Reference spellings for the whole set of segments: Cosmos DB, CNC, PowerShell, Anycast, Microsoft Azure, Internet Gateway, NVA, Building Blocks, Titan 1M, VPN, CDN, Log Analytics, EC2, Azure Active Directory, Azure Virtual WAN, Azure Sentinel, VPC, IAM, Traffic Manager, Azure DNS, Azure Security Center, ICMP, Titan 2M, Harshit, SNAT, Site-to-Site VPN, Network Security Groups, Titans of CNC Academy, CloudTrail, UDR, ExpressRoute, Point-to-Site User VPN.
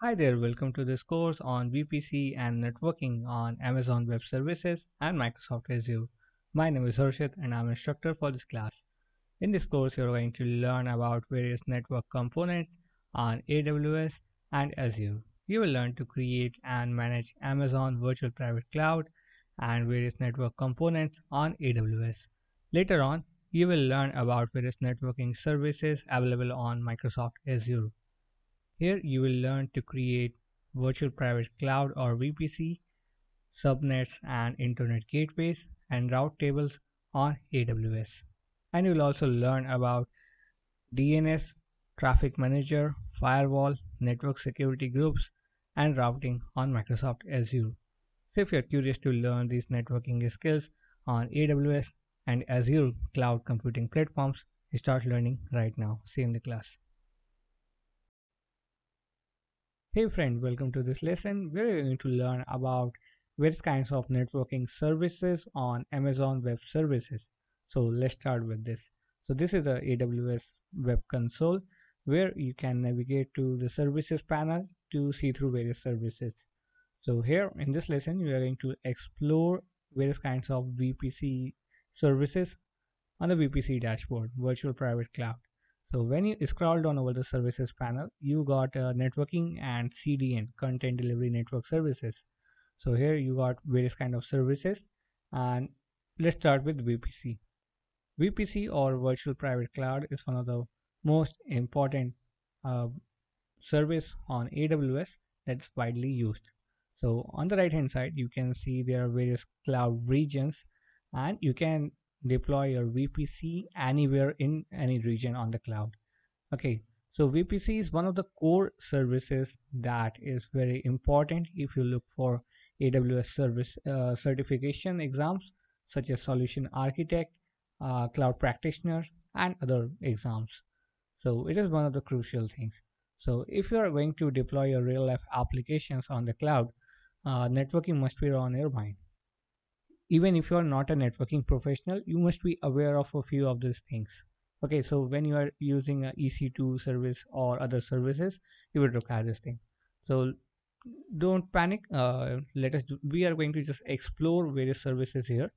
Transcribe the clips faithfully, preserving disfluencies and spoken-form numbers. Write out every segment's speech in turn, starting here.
Hi there, welcome to this course on V P C and networking on Amazon Web Services and Microsoft Azure. My name is Harshit and I'm an instructor for this class. In this course, you're going to learn about various network components on A W S and Azure. You will learn to create and manage Amazon Virtual Private Cloud and various network components on A W S. Later on, you will learn about various networking services available on Microsoft Azure. Here you will learn to create virtual private cloud or V P C, subnets and internet gateways and route tables on A W S. And you'll also learn about D N S, Traffic Manager, Firewall, Network Security Groups and routing on Microsoft Azure. So if you're curious to learn these networking skills on A W S and Azure cloud computing platforms, you start learning right now. See you in the class. Hey friend, welcome to this lesson where you're going to learn about various kinds of networking services on Amazon Web Services. So let's start with this. So this is the A W S web console where you can navigate to the services panel to see through various services. So here in this lesson, we are going to explore various kinds of V P C services on the V P C dashboard, Virtual Private Cloud. So when you scroll down over the services panel, you got uh, networking and C D N, content delivery network services. So here you got various kind of services, and let's start with V P C. V P C or virtual private cloud is one of the most important uh, service on A W S that's widely used. So on the right hand side, you can see there are various cloud regions, and you can deploy your V P C anywhere in any region on the cloud. Okay, so V P C is one of the core services that is very important if you look for A W S service uh, certification exams such as Solution Architect, uh, Cloud Practitioner and other exams. So it is one of the crucial things. So if you are going to deploy your real life applications on the cloud, uh, networking must be on your mind. Even if you are not a networking professional, you must be aware of a few of these things. Okay, so when you are using an E C two service or other services, you would require this thing. So don't panic. Uh, let us. Do, we are going to just explore various services here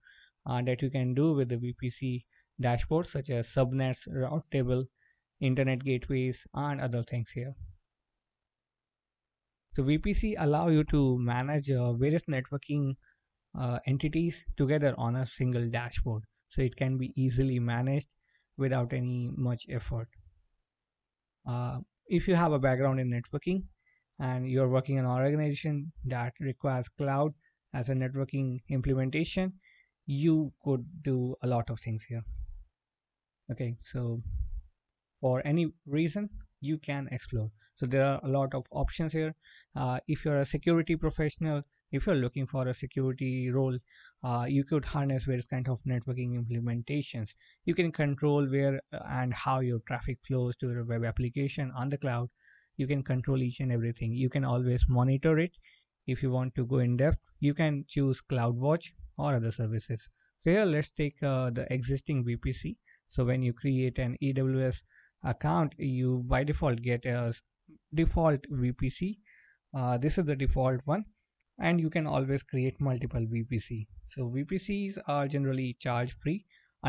uh, that you can do with the V P C dashboard, such as subnets, route table, internet gateways, and other things here. So V P C allow you to manage uh, various networking Uh, entities together on a single dashboard, so it can be easily managed without any much effort. Uh, if you have a background in networking and you're working in an organization that requires cloud as a networking implementation, you could do a lot of things here. Okay, so for any reason you can explore. So there are a lot of options here. Uh, if you're a security professional, if you're looking for a security role, uh, you could harness various kinds of networking implementations. You can control where and how your traffic flows to your web application on the cloud. You can control each and everything. You can always monitor it. If you want to go in depth, you can choose CloudWatch or other services. So here, let's take uh, the existing V P C. So when you create an A W S account, you by default get a default V P C. Uh, this is the default one. And you can always create multiple V P C. So V P Cs are generally charge free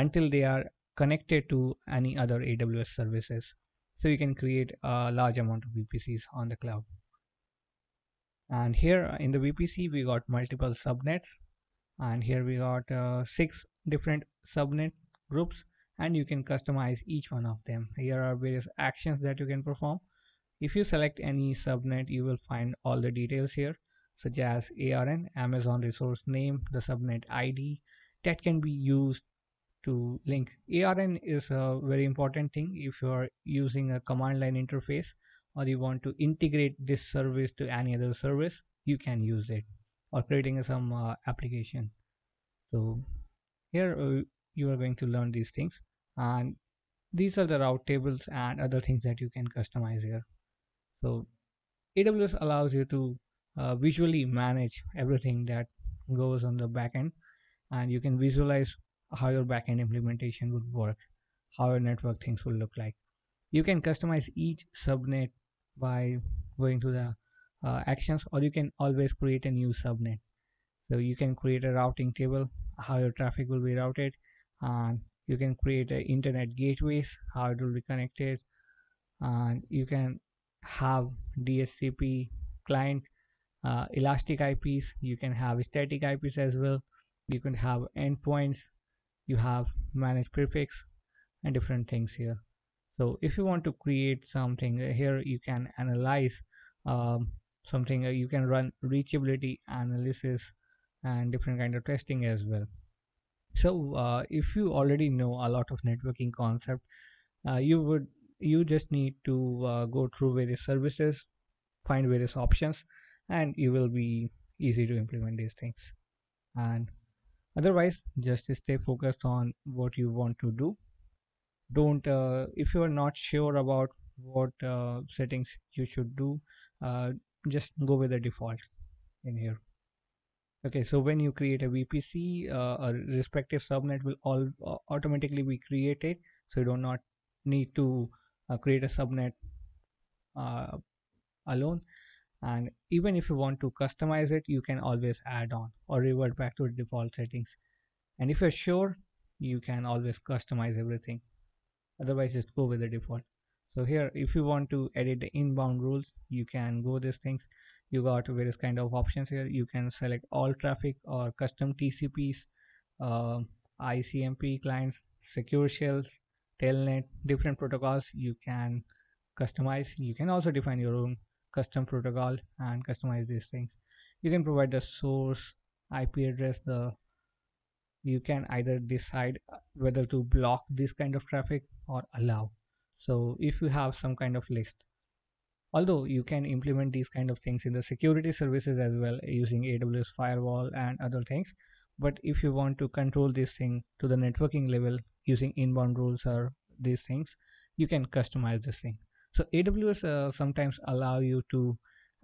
until they are connected to any other A W S services. So you can create a large amount of V P Cs on the cloud. And here in the V P C, we got multiple subnets. And here we got uh, six different subnet groups, and you can customize each one of them. Here are various actions that you can perform. If you select any subnet, you will find all the details here, such as A R N, Amazon resource name, the subnet I D that can be used to link. A R N is a very important thing if you are using a command line interface or you want to integrate this service to any other service, you can use it, or creating some uh, application. So here uh, you are going to learn these things, and these are the route tables and other things that you can customize here. So A W S allows you to Uh, visually manage everything that goes on the backend, and you can visualize how your backend implementation would work, how your network things will look like. You can customize each subnet by going to the uh, actions, or you can always create a new subnet. So you can create a routing table, how your traffic will be routed, and you can create a internet gateways, how it will be connected, and you can have D H C P client, uh, elastic I Ps, you can have static I Ps as well, you can have endpoints, you have managed prefix and different things here. So if you want to create something here, you can analyze um, something, you can run reachability analysis and different kind of testing as well. So uh, if you already know a lot of networking concept, uh, you would you just need to uh, go through various services, find various options, and it will be easy to implement these things. And otherwise, just stay focused on what you want to do. Don't uh, if you are not sure about what uh, settings you should do, uh, just go with the default in here. Okay, so when you create a V P C, uh, a respective subnet will all uh, automatically be created, so you do not need to uh, create a subnet uh, alone. And even if you want to customize it, you can always add on or revert back to the default settings. And if you're sure, you can always customize everything. Otherwise, just go with the default. So here, if you want to edit the inbound rules, you can go these things. You got various kind of options here. You can select all traffic or custom T C Ps, uh, I C M P clients, secure shells, telnet, different protocols you can customize. You can also define your own custom protocol and customize these things. You can provide the source I P address. The you can either decide whether to block this kind of traffic or allow. So if you have some kind of list, although you can implement these kind of things in the security services as well using A W S firewall and other things, but if you want to control this thing to the networking level using inbound rules or these things, you can customize this thing. So A W S uh, sometimes allow you to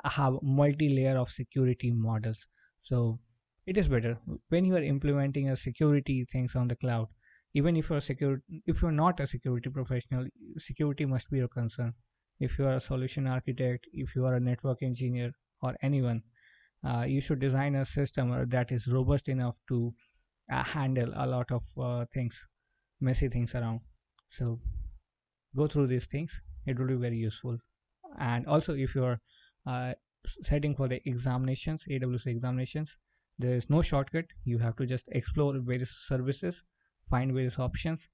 have multi-layer of security models. So it is better when you are implementing a security things on the cloud. Even if you're secure, if you're not a security professional, security must be your concern. If you are a solution architect, if you are a network engineer or anyone, uh, you should design a system that is robust enough to uh, handle a lot of uh, things, messy things around. So go through these things. It will be very useful. And also, if you are uh, setting for the examinations, A W S examinations, there is no shortcut. You have to just explore various services, find various options,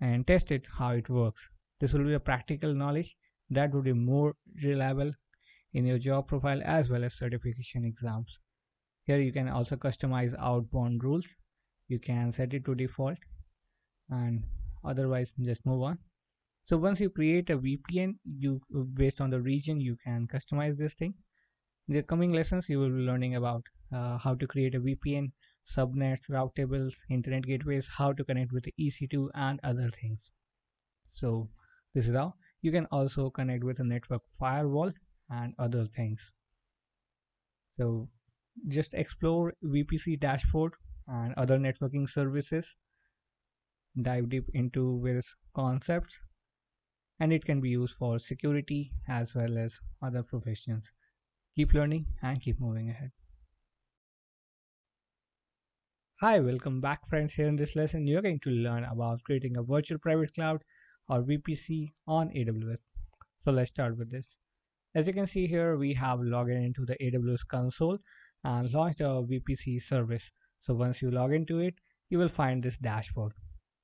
and test it how it works. This will be a practical knowledge that would be more reliable in your job profile as well as certification exams. Here you can also customize outbound rules. You can set it to default, and otherwise just move on. So once you create a V P N, you based on the region, you can customize this thing. In the coming lessons, you will be learning about uh, how to create a V P N, subnets, route tables, internet gateways, how to connect with the E C two and other things. So this is how you can also connect with a network firewall and other things. So just explore V P C dashboard and other networking services. Dive deep into various concepts, and it can be used for security as well as other professions. Keep learning and keep moving ahead. Hi, welcome back friends. Here in this lesson, you're going to learn about creating a virtual private cloud or V P C on A W S. So let's start with this. As you can see here, we have logged into the A W S console and launched our V P C service. So once you log into it, you will find this dashboard.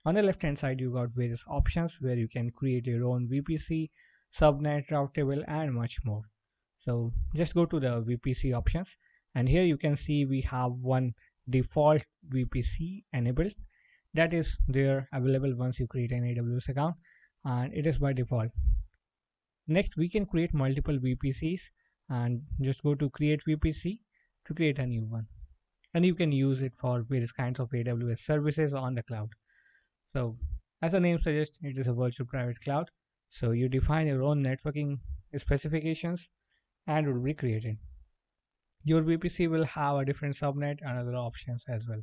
On the left hand side, you got various options where you can create your own V P C, subnet, route table, and much more. So just go to the V P C options, and here you can see we have one default V P C enabled that is there available once you create an A W S account, and it is by default. Next, we can create multiple V P Cs, and just go to create V P C to create a new one, and you can use it for various kinds of A W S services on the cloud. So as the name suggests, it is a virtual private cloud. So you define your own networking specifications and it will be created. Your V P C will have a different subnet and other options as well.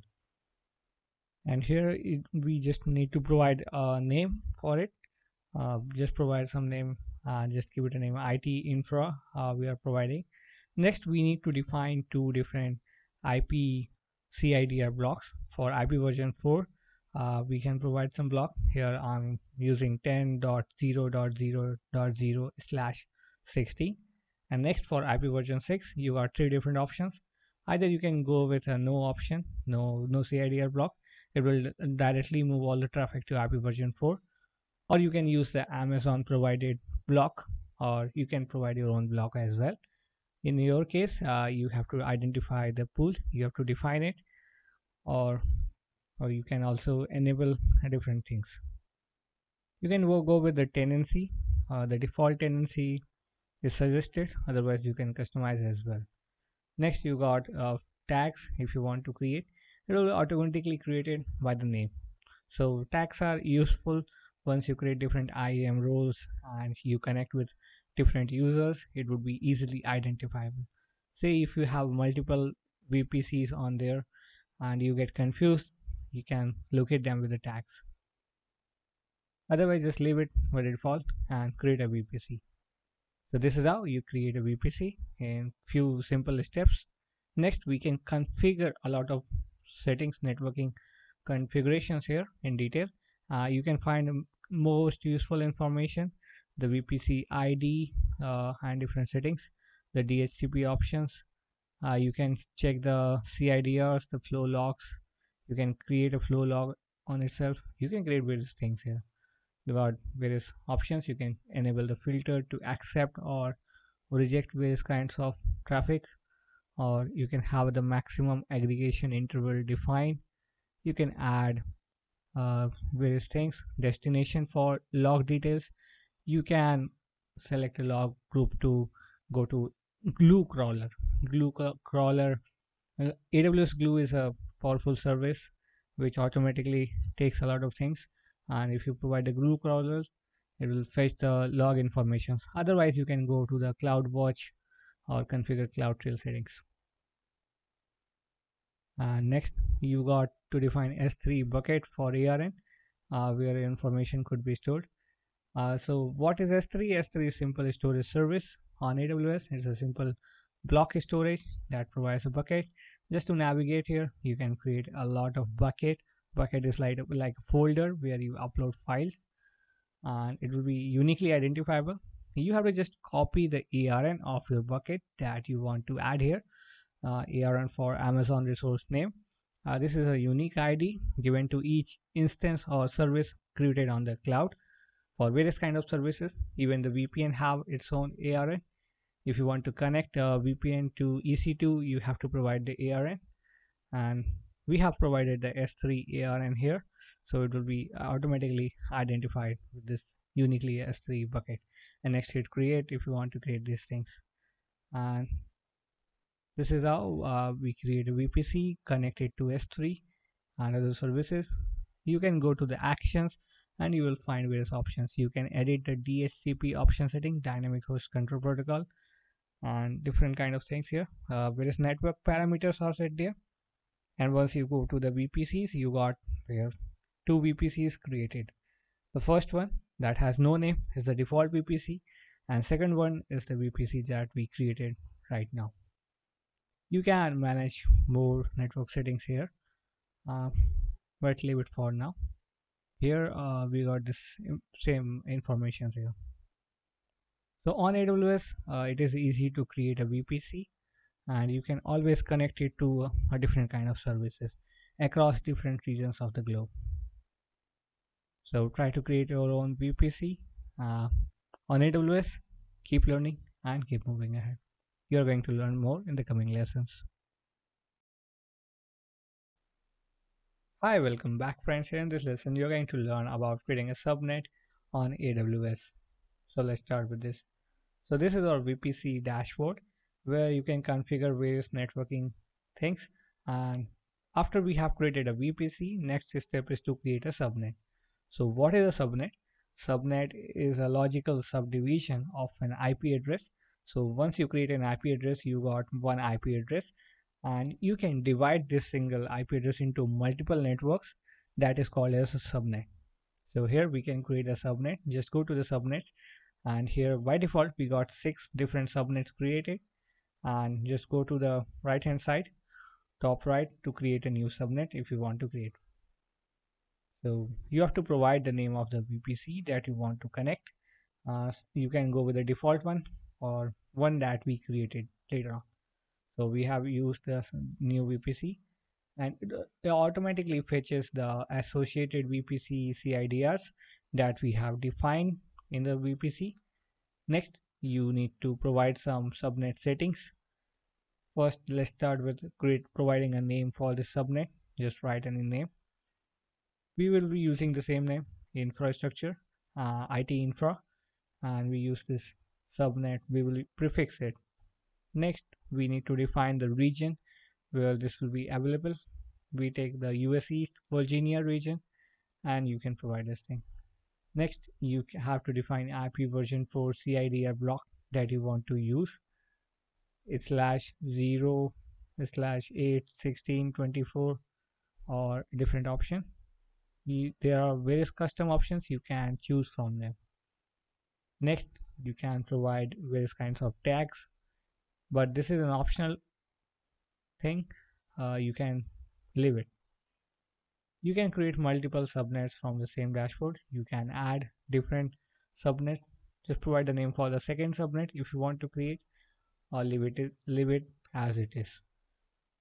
And here it, we just need to provide a name for it. Uh, just provide some name, uh, just give it a name I T infra uh, we are providing. Next, we need to define two different I P C I D R blocks. For I P version four, uh, we can provide some block. Here I'm using ten dot zero dot zero dot zero slash sixty. And next, for I P version six, you got three different options. Either you can go with a no option, no, no C I D R block. It will directly move all the traffic to I P version four. Or you can use the Amazon provided block, or you can provide your own block as well. In your case, uh, you have to identify the pool, you have to define it, or or you can also enable different things. You can go with the tenancy, uh, the default tenancy is suggested, otherwise you can customize as well. Next, you got uh, tags. If you want to create, it will automatically created by the name. So tags are useful once you create different I A M roles and you connect with different users. It would be easily identifiable. Say if you have multiple V P Cs on there and you get confused, you can locate them with the tags. Otherwise, just leave it by default and create a V P C. So this is how you create a V P C in few simple steps. Next, we can configure a lot of settings, networking configurations here in detail. Uh, you can find the most useful information, the V P C I D uh, and different settings, the D H C P options. Uh, you can check the C I D Rs, the flow logs. You can create a flow log on itself. You can create various things here. You got various options. You can enable the filter to accept or reject various kinds of traffic, or you can have the maximum aggregation interval defined. You can add uh, various things, destination for log details. You can select a log group to go to Glue Crawler. Glue Crawler, uh, A W S Glue is a powerful service which automatically takes a lot of things. And if you provide the Glue Crawler, it will fetch the log information. Otherwise, you can go to the CloudWatch or configure CloudTrail settings. Uh, next, you got to define S three bucket for A R N, uh, where information could be stored. Uh, so what is S three? S three is simple storage service on A W S. It's a simple block storage that provides a bucket. Just to navigate here, you can create a lot of bucket. Bucket is like, like a folder where you upload files, and it will be uniquely identifiable. You have to just copy the A R N of your bucket that you want to add here. Uh, A R N for Amazon resource name. Uh, this is a unique I D given to each instance or service created on the cloud. For various kind of services, even the V P N have its own A R N. If you want to connect a V P N to E C two, you have to provide the A R N, and we have provided the S three A R N here, so it will be automatically identified with this uniquely S three bucket. And next, hit create if you want to create these things. And this is how uh, we create a V P C connected to S three and other services. You can go to the actions and you will find various options. You can edit the D H C P option setting, dynamic host control protocol, and different kind of things here. Uh, various network parameters are set there. And once you go to the V P Cs, you got here two V P Cs created. The first one that has no name is the default V P C, and second one is the V P C that we created right now. You can manage more network settings here, uh, but leave it for now. Here uh, we got this same information here. So on A W S, uh, it is easy to create a V P C, and you can always connect it to a, a different kind of services across different regions of the globe. So try to create your own V P C uh, on A W S. Keep learning and keep moving ahead. You're going to learn more in the coming lessons. Hi, welcome back friends. Here in this lesson, you're going to learn about creating a subnet on A W S. So let's start with this. So this is our V P C dashboard where you can configure various networking things. And after we have created a V P C, next step is to create a subnet. So what is a subnet? Subnet is a logical subdivision of an I P address. So once you create an I P address, you got one I P address. And you can divide this single I P address into multiple networks. That is called as a subnet. So here we can create a subnet. Just go to the subnets, and here by default we got six different subnets created, and just go to the right hand side, top right, to create a new subnet if you want to create. So you have to provide the name of the V P C that you want to connect. Uh, you can go with the default one or one that we created later on. So we have used the new V P C, and it automatically fetches the associated V P C C I D Rs that we have defined in the V P C. Next, you need to provide some subnet settings. First, let's start with create, providing a name for the subnet. Just write any name. We will be using the same name, infrastructure, uh, I T infra, and we use this subnet. We will prefix it. Next, we need to define the region where this will be available. We take the U S East Virginia region, and you can provide this thing. Next, you have to define I P version for C I D R block that you want to use. It's slash zero, slash eight, sixteen, twenty-four, or different option. You, there are various custom options, you can choose from them. Next, you can provide various kinds of tags, but this is an optional thing. Uh, you can leave it. You can create multiple subnets from the same dashboard. You can add different subnets. Just provide the name for the second subnet if you want to create, or leave it, leave it as it is.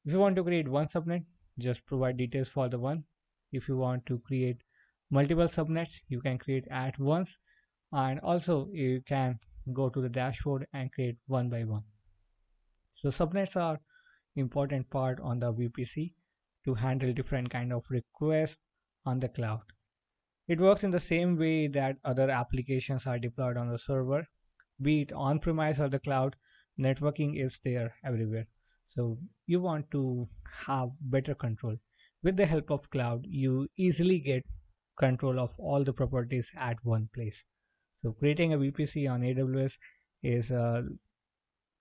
If you want to create one subnet, just provide details for the one. If you want to create multiple subnets, you can create at once, and also you can go to the dashboard and create one by one. So subnets are important part on the V P C to handle different kind of requests on the cloud. It works in the same way that other applications are deployed on the server, be it on-premise or the cloud. Networking is there everywhere, so you want to have better control. With the help of cloud, you easily get control of all the properties at one place. So creating a V P C on A W S is uh,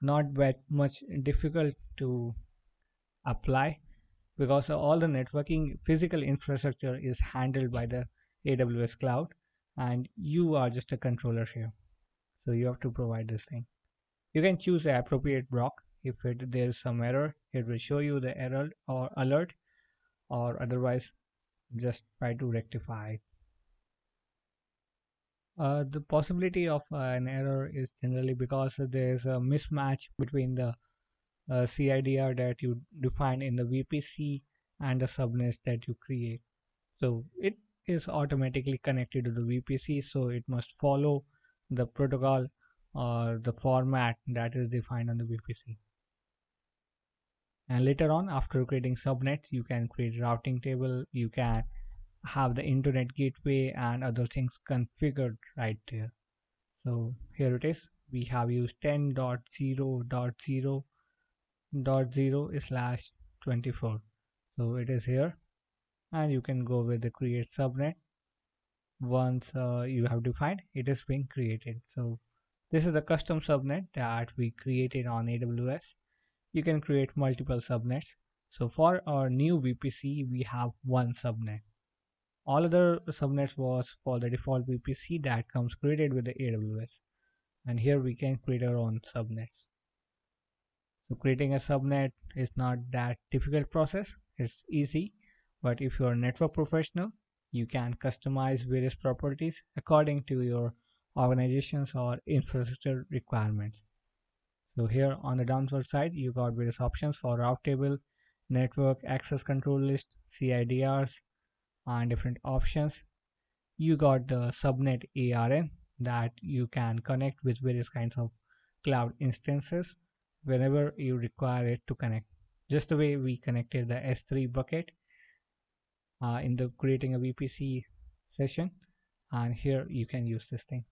not that much difficult to apply, because all the networking physical infrastructure is handled by the A W S cloud, and you are just a controller here. So you have to provide this thing. You can choose the appropriate block. If it, there is some error, it will show you the error or alert, or otherwise just try to rectify it. Uh, the possibility of uh, an error is generally because there is a mismatch between the uh, C I D R that you define in the V P C and the subnets that you create. So it is automatically connected to the V P C, so it must follow the protocol or the format that is defined on the V P C. And later on, after creating subnets, you can create routing table, you can have the internet gateway and other things configured right there. So here it is. We have used ten dot zero dot zero dot zero slash twenty-four. So it is here, and you can go with the create subnet. Once uh, you have defined, it is being created. So this is the custom subnet that we created on A W S. You can create multiple subnets. So for our new V P C, we have one subnet. All other subnets was for the default V P C that comes created with the A W S. And here we can create our own subnets. So creating a subnet is not that difficult process. It's easy. But if you're a network professional, you can customize various properties according to your organizations or infrastructure requirements. So here on the downward side, you got various options for route table, network access control list, C I D Rs, and different options. You got the subnet A R N that you can connect with various kinds of cloud instances whenever you require it to connect, just the way we connected the S three bucket uh, in the creating a V P C session. And here you can use this thing.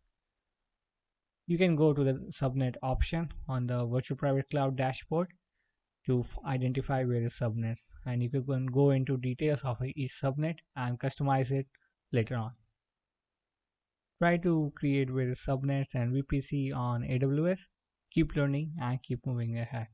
You can go to the subnet option on the virtual private cloud dashboard to identify various subnets, and you can go into details of each subnet and customize it later on. Try to create various subnets and V P C on A W S. Keep learning and keep moving ahead.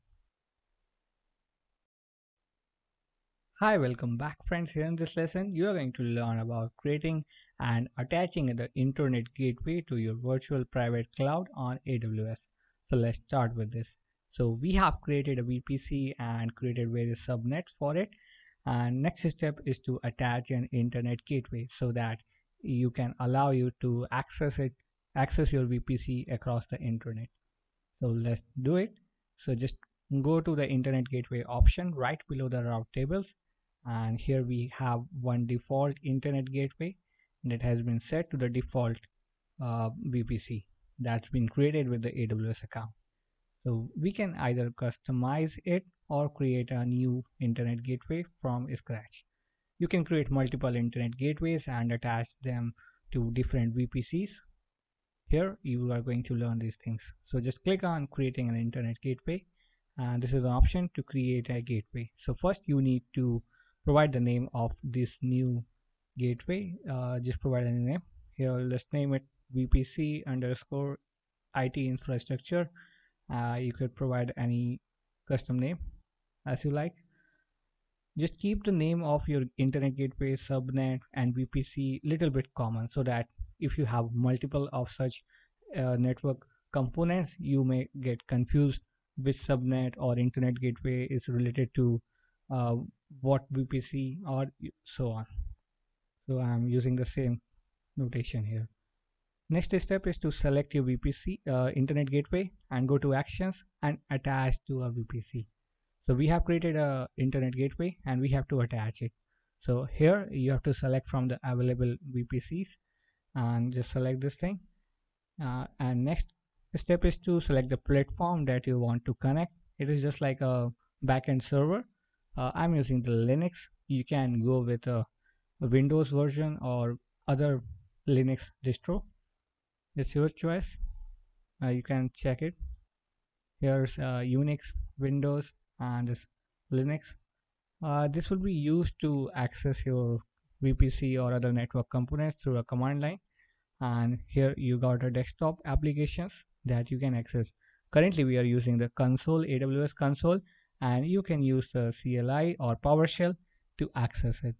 Hi, welcome back friends. Here in this lesson, you are going to learn about creating and attaching the internet gateway to your virtual private cloud on A W S. So let's start with this. So we have created a V P C and created various subnets for it. And next step is to attach an internet gateway so that you can allow you to access it, access your V P C across the internet. So let's do it. So just go to the internet gateway option right below the route tables. And here we have one default internet gateway that has been set to the default uh, V P C that's been created with the A W S account. So we can either customize it or create a new internet gateway from scratch. You can create multiple internet gateways and attach them to different V P Cs. Here you are going to learn these things. So just click on creating an internet gateway, and this is an option to create a gateway. So first you need to provide the name of this new gateway. Uh, just provide a name. Here let's name it V P C underscore I T infrastructure. Uh, you could provide any custom name as you like. Just keep the name of your internet gateway, subnet and V P C little bit common so that if you have multiple of such uh, network components, you may get confused which subnet or internet gateway is related to uh, what V P C or so on. So I'm using the same notation here. Next step is to select your V P C uh, internet gateway and go to actions and attach to a V P C. So we have created a internet gateway and we have to attach it. So here you have to select from the available V P Cs and just select this thing. Uh, and next step is to select the platform that you want to connect. It is just like a backend server. Uh, I'm using the Linux. You can go with a, a Windows version or other Linux distro. It's your choice. Uh, you can check it. Here's uh, Unix, Windows and this Linux. Uh, this will be used to access your V P C or other network components through a command line. And here you got a desktop applications that you can access. Currently we are using the console, A W S console, and you can use the C L I or PowerShell to access it.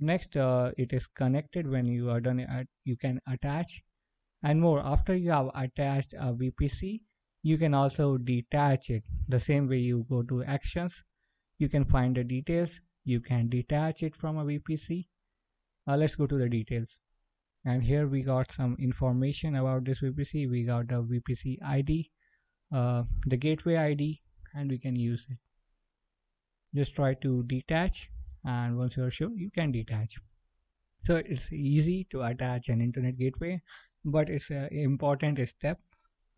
Next, uh, it is connected. When you are done, you can attach. And more, after you have attached a V P C, you can also detach it. The same way you go to actions, you can find the details. You can detach it from a V P C. Uh, let's go to the details. And here we got some information about this V P C. We got the V P C I D, uh, the gateway I D, and we can use it. Just try to detach. And once you're sure, you can detach. So it's easy to attach an internet gateway, but it's an important step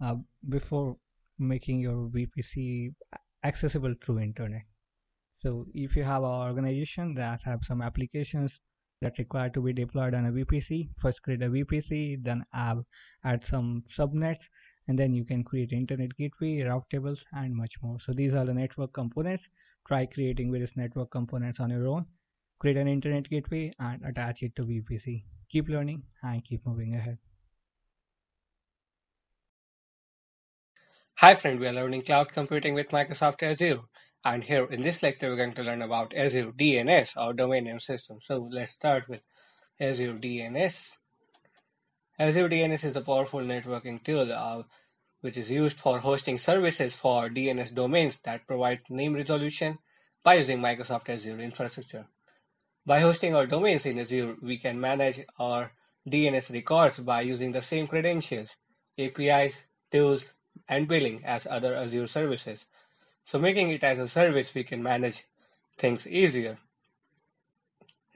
uh, before making your V P C accessible through internet. So if you have an organization that have some applications that require to be deployed on a V P C, first create a V P C, then add, add some subnets, and then you can create internet gateway, route tables, and much more. So these are the network components. Try creating various network components on your own. Create an internet gateway and attach it to V P C. Keep learning and keep moving ahead. Hi friend, we are learning cloud computing with Microsoft Azure, and here in this lecture we're going to learn about Azure D N S or domain name system. So let's start with Azure D N S. Azure D N S is a powerful networking tool uh, which is used for hosting services for D N S domains that provide name resolution by using Microsoft Azure infrastructure. By hosting our domains in Azure, we can manage our D N S records by using the same credentials, A P Is, tools, and billing as other Azure services. So making it as a service, we can manage things easier.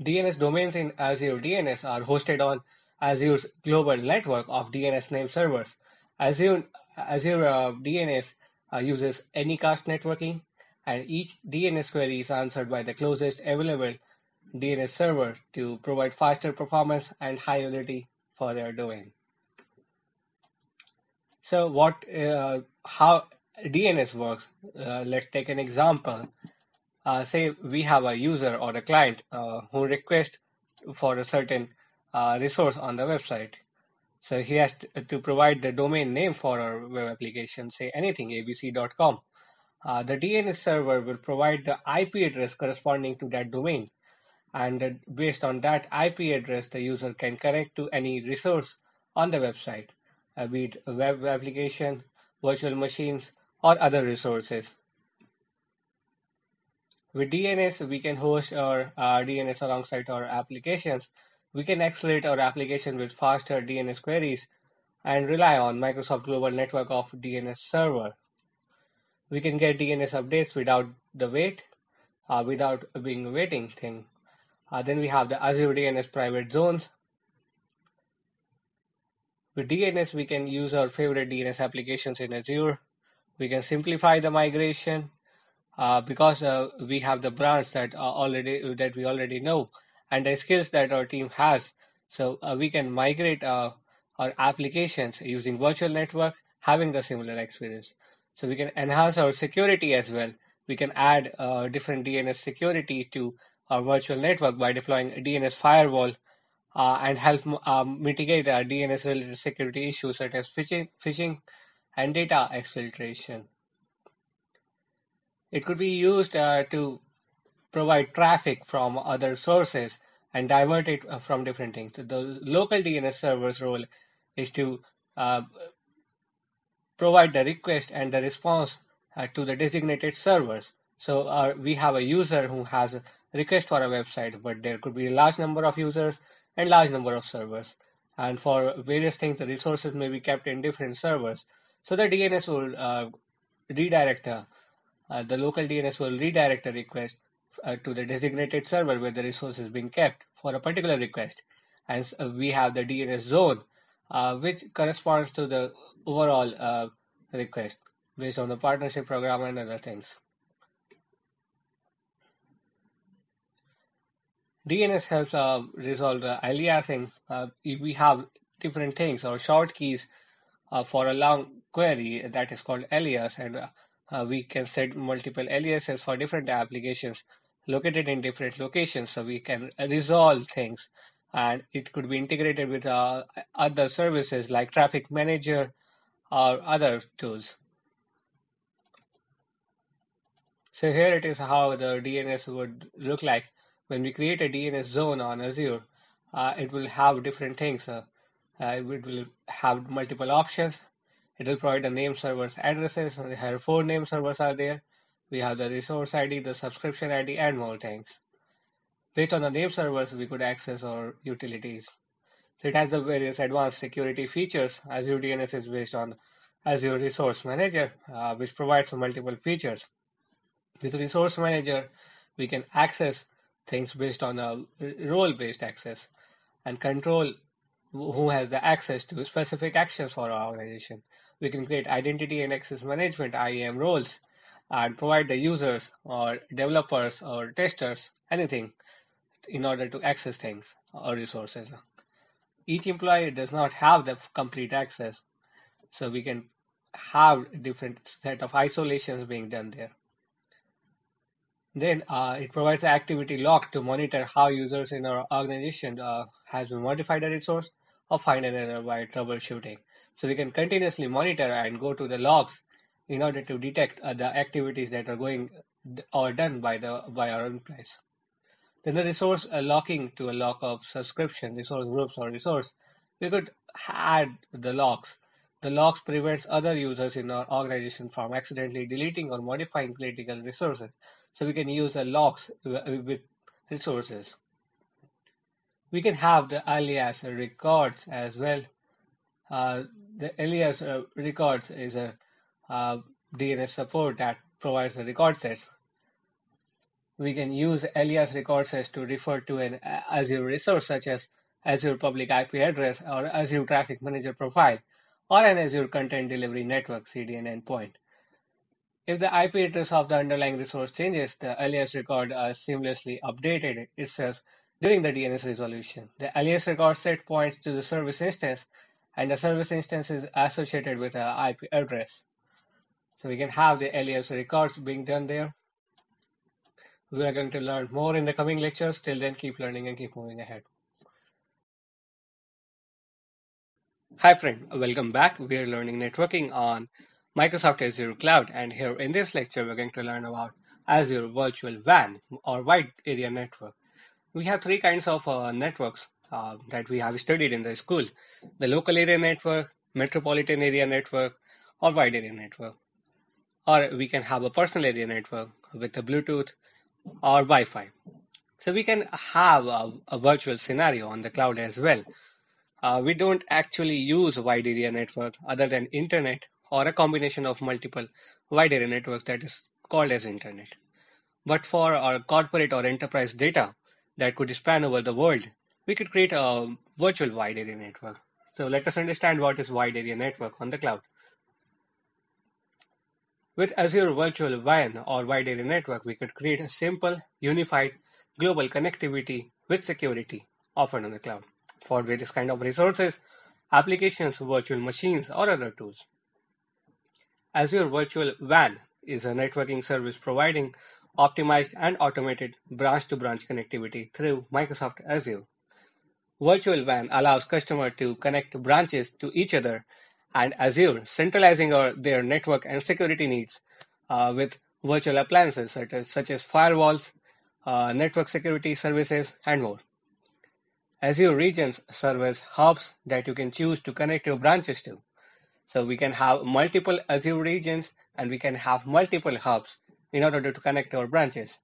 D N S domains in Azure D N S are hosted on Azure's global network of D N S name servers. Azure, Azure uh, D N S uh, uses Anycast networking, and each D N S query is answered by the closest available D N S server to provide faster performance and high availability for their domain. So what, uh, how D N S works, uh, let's take an example. Uh, say we have a user or a client uh, who requests for a certain uh, resource on the website. So he has to provide the domain name for our web application, say anything, a b c dot com. Uh, the D N S server will provide the I P address corresponding to that domain. And based on that I P address, the user can connect to any resource on the website, be it a web application, virtual machines, or other resources. With D N S, we can host our uh, D N S alongside our applications. We can accelerate our application with faster D N S queries and rely on Microsoft Global Network of D N S server. We can get D N S updates without the wait, uh, without being waiting thing. Uh, then we have the Azure D N S private zones. With D N S, we can use our favorite D N S applications in Azure. We can simplify the migration uh, because uh, we have the brands that are already that we already know and the skills that our team has. So uh, we can migrate uh, our applications using virtual network, having the similar experience. So we can enhance our security as well. We can add uh, different D N S security to our virtual network by deploying a D N S firewall uh, and help um, mitigate uh, D N S related security issues such as phishing, phishing and data exfiltration. It could be used uh, to provide traffic from other sources and divert it uh, from different things. So the local D N S server's role is to uh, provide the request and the response uh, to the designated servers. So uh, we have a user who has a request for a website, but there could be a large number of users and large number of servers. And for various things, the resources may be kept in different servers. So the D N S will uh, redirect, a, uh, the local D N S will redirect a request uh, to the designated server where the resource is being kept for a particular request. And so we have the D N S zone, uh, which corresponds to the overall uh, request based on the partnership program and other things. D N S helps uh, resolve the aliasing. Uh, if we have different things or short keys uh, for a long query that is called alias, and uh, uh, we can set multiple aliases for different applications located in different locations, so we can resolve things, and it could be integrated with uh, other services like Traffic Manager or other tools. So here it is how the D N S would look like. When we create a D N S zone on Azure, uh, it will have different things. Uh, uh, it will have multiple options. It will provide the name servers addresses. And there are four name servers are there. We have the resource I D, the subscription I D, and more things. Based on the name servers, we could access our utilities. So it has the various advanced security features. Azure D N S is based on Azure Resource Manager, uh, which provides multiple features. With Resource Manager, we can access things based on a role-based access and control who has the access to specific actions for our organization. We can create identity and access management I A M roles and provide the users or developers or testers anything in order to access things or resources. Each employee does not have the complete access, so we can have different set of isolations being done there. Then uh, it provides an activity log to monitor how users in our organization uh, has been modified a resource or find an error by troubleshooting. So we can continuously monitor and go to the logs in order to detect uh, the activities that are going or done by the by our employees. Then the resource uh, locking to a log of subscription, resource groups, or resource. We could add the logs. The logs prevents other users in our organization from accidentally deleting or modifying critical resources. So we can use the logs with resources. We can have the alias records as well. Uh, the alias records is a uh, D N S support that provides the record sets. We can use alias record sets to refer to an Azure resource such as Azure public I P address or Azure Traffic Manager profile, or an Azure Content Delivery Network C D N endpoint. If the I P address of the underlying resource changes, the alias record is seamlessly updated itself during the D N S resolution. The alias record set points to the service instance, and the service instance is associated with an I P address. So we can have the alias records being done there. We are going to learn more in the coming lectures. Till then, keep learning and keep moving ahead. Hi friend, welcome back. We are learning networking on Microsoft Azure Cloud, and here in this lecture we're going to learn about Azure Virtual W A N or Wide Area Network. We have three kinds of uh, networks uh, that we have studied in the school: the local area network, metropolitan area network, or wide area network. or we can have a personal area network with a Bluetooth or Wi-Fi. So we can have a, a virtual scenario on the cloud as well. Uh, we don't actually use a wide area network other than internet or a combination of multiple wide area networks that is called as internet. But for our corporate or enterprise data that could span over the world, we could create a virtual wide area network. So let us understand what is wide area network on the cloud. With Azure Virtual W A N or wide area network, we could create a simple, unified, global connectivity with security offered on the cloud for various kind of resources, applications, virtual machines, or other tools. Azure Virtual W A N is a networking service providing optimized and automated branch-to-branch connectivity through Microsoft Azure. Virtual W A N allows customers to connect branches to each other and Azure, centralizing our, their network and security needs uh, with virtual appliances such as, such as firewalls, uh, network security services, and more. Azure regions serve as hubs that you can choose to connect your branches to. So we can have multiple Azure regions and we can have multiple hubs in order to connect our branches.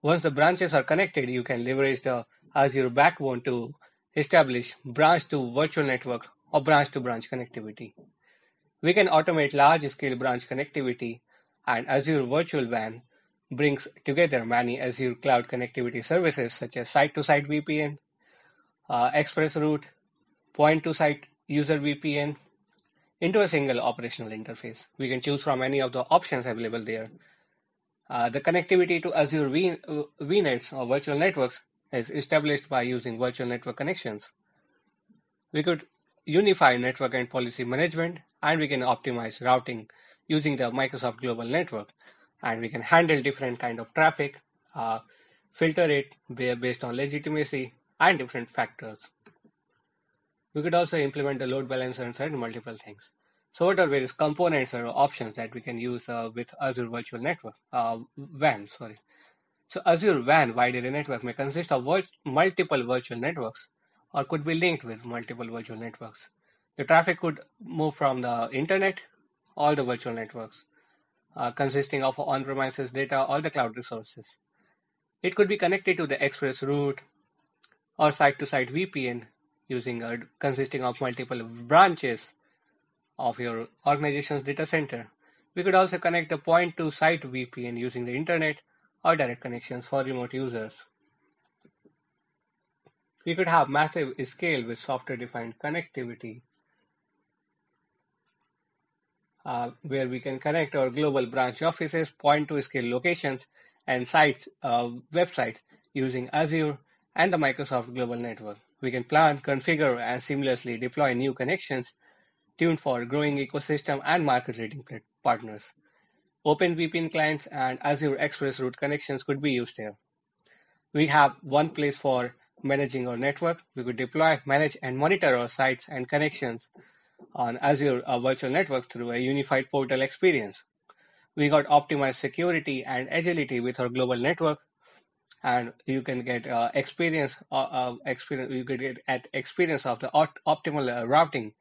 Once the branches are connected, you can leverage the Azure backbone to establish branch to virtual network or branch to branch connectivity. We can automate large scale branch connectivity, and Azure Virtual W A N brings together many Azure cloud connectivity services such as Site-to-Site V P N, uh, ExpressRoute, Point-to-Site User V P N into a single operational interface. We can choose from any of the options available there. Uh, the connectivity to Azure v, uh, VNets or virtual networks is established by using virtual network connections. We could unify network and policy management, and we can optimize routing using the Microsoft Global Network, and we can handle different kind of traffic, uh, filter it based on legitimacy and different factors. We could also implement the load balancer and certain multiple things. So what are various components or options that we can use uh, with Azure Virtual Network, uh, W A N, sorry. So Azure W A N wide area network may consist of vir multiple virtual networks or could be linked with multiple virtual networks. The traffic could move from the internet or the virtual networks, uh, consisting of on-premises data or the cloud resources. It could be connected to the express route or site-to-site V P N using a, consisting of multiple branches of your organization's data center. We could also connect a point-to-site V P N using the internet or direct connections for remote users. We could have massive scale with software-defined connectivity, uh, where we can connect our global branch offices, point-to-scale locations, and sites, uh, website using Azure and the Microsoft Global Network. We can plan, configure, and seamlessly deploy new connections tuned for growing ecosystem and market-leading partners. Open V P N clients and Azure ExpressRoute connections could be used here. We have one place for managing our network. We could deploy, manage, and monitor our sites and connections on Azure our virtual networks through a unified portal experience. We got optimized security and agility with our global network, and you can get uh, experience. Uh, uh, experience you could get at experience of the opt optimal uh, routing.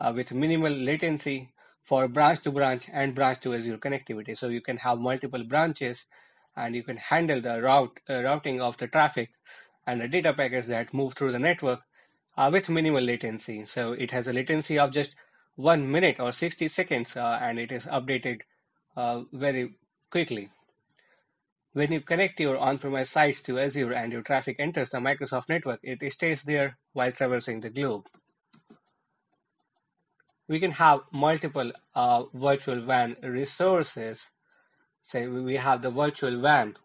Uh, with minimal latency for branch to branch and branch to Azure connectivity. So you can have multiple branches and you can handle the route uh, routing of the traffic and the data packets that move through the network uh, with minimal latency. So it has a latency of just one minute or sixty seconds, uh, and it is updated uh, very quickly. When you connect your on-premise sites to Azure and your traffic enters the Microsoft network, it stays there while traversing the globe. We can have multiple uh, virtual W A N resources. Say we have the virtual W A N,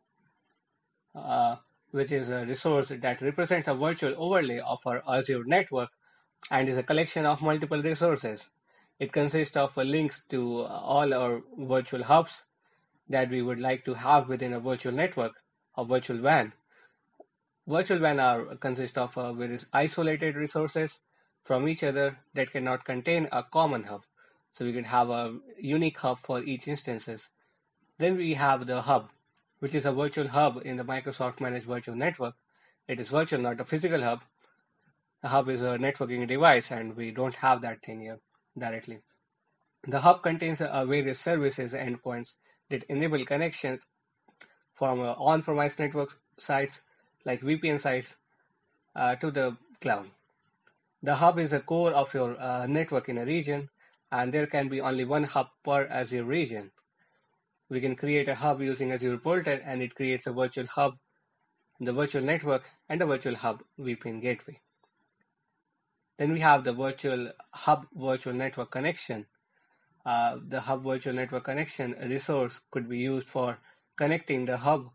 uh, which is a resource that represents a virtual overlay of our Azure network and is a collection of multiple resources. It consists of uh, links to all our virtual hubs that we would like to have within a virtual network, a virtual W A N. Virtual W A N are, consist of uh, various isolated resources from each other that cannot contain a common hub. So we can have a unique hub for each instances. Then we have the hub, which is a virtual hub in the Microsoft Managed Virtual Network. It is virtual, not a physical hub. The hub is a networking device, and we don't have that thing here directly. The hub contains uh, various services, endpoints, that enable connections from uh, on-premise network sites like V P N sites uh, to the cloud. The hub is the core of your uh, network in a region, and there can be only one hub per Azure region. We can create a hub using Azure Portal, and it creates a virtual hub, the virtual network, and a virtual hub V P N gateway. Then we have the virtual hub virtual network connection. Uh, the hub virtual network connection resource could be used for connecting the hub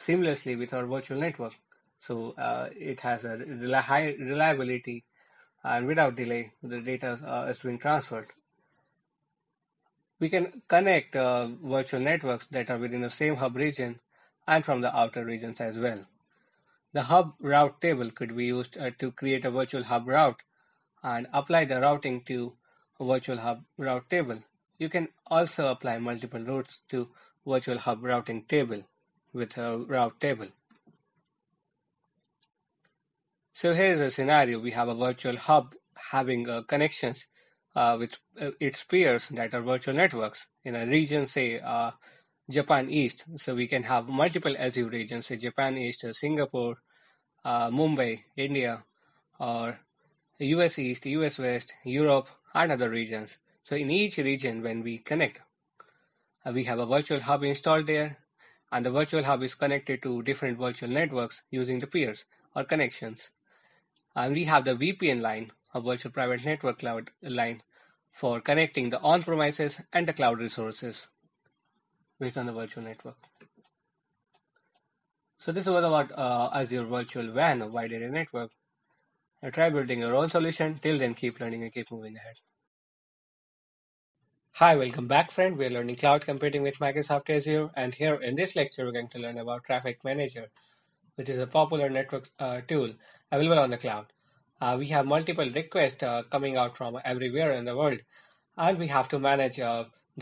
seamlessly with our virtual network. So uh, it has a rel high reliability, and without delay, the data uh, is being transferred. We can connect uh, virtual networks that are within the same hub region and from the outer regions as well. The hub route table could be used uh, to create a virtual hub route and apply the routing to a virtual hub route table. You can also apply multiple routes to virtual hub routing table with a route table. So here's a scenario. We have a virtual hub having uh, connections Uh, with uh, its peers that are virtual networks in a region, say uh, Japan East. So we can have multiple Azure regions, say Japan East, or Singapore, uh, Mumbai, India, or U S East, U S West, Europe, and other regions. So in each region, when we connect, uh, we have a virtual hub installed there, and the virtual hub is connected to different virtual networks using the peers or connections. And we have the V P N line, a virtual private network cloud line, for connecting the on-premises and the cloud resources based on the virtual network. So this was about uh, Azure Virtual W A N, a wide area network. Now try building your own solution. Till then, keep learning and keep moving ahead. Hi, welcome back, friend. We're learning cloud computing with Microsoft Azure, and here in this lecture, we're going to learn about Traffic Manager, which is a popular network uh, tool available on the cloud. Uh, we have multiple requests uh, coming out from everywhere in the world, and we have to manage uh,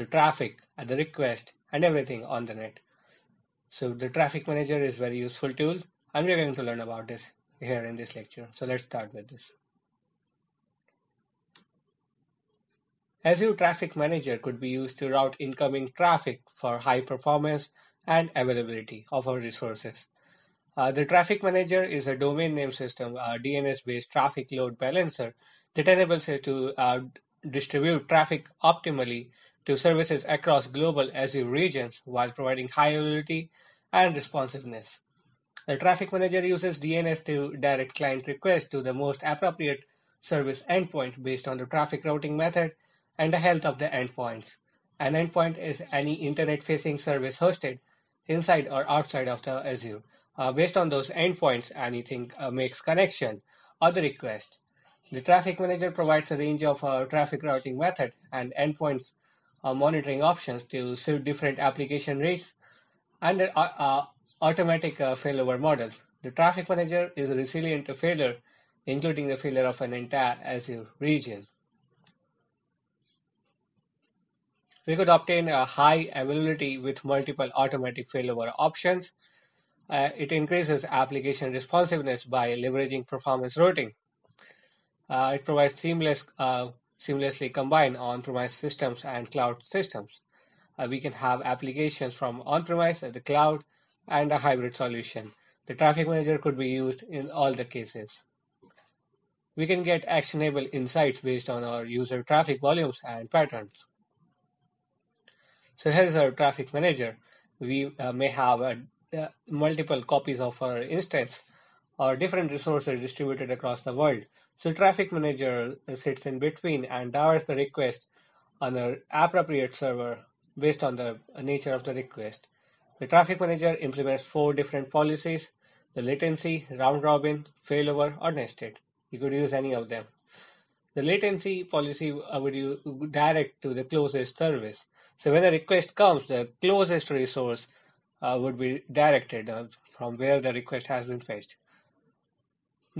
the traffic and the request and everything on the net. So the Traffic Manager is a very useful tool, and we're going to learn about this here in this lecture. So let's start with this. Azure Traffic Manager could be used to route incoming traffic for high performance and availability of our resources. Uh, the Traffic Manager is a domain name system, a D N S-based traffic load balancer that enables us to uh, distribute traffic optimally to services across global Azure regions while providing high availability and responsiveness. The Traffic Manager uses D N S to direct client requests to the most appropriate service endpoint based on the traffic routing method and the health of the endpoints. An endpoint is any internet-facing service hosted inside or outside of the Azure. Uh, based on those endpoints, anything uh, makes connection or the request. The Traffic Manager provides a range of uh, traffic routing method and endpoints uh, monitoring options to suit different application rates and uh, uh, automatic uh, failover models. The Traffic Manager is resilient to failure, including the failure of an entire Azure region. We could obtain a high availability with multiple automatic failover options. Uh, it increases application responsiveness by leveraging performance routing. Uh, it provides seamless, uh, seamlessly combined on-premise systems and cloud systems. Uh, we can have applications from on-premise, the cloud, and a hybrid solution. The Traffic Manager could be used in all the cases. We can get actionable insights based on our user traffic volumes and patterns. So here's our Traffic Manager. We uh, may have a Uh, multiple copies of our instance or different resources distributed across the world. So Traffic Manager sits in between and diverts the request on an appropriate server based on the nature of the request. The Traffic Manager implements four different policies: the latency, round robin, failover, or nested. You could use any of them. The latency policy would you direct to the closest service. So when a request comes, the closest resource Uh, would be directed uh, from where the request has been fetched.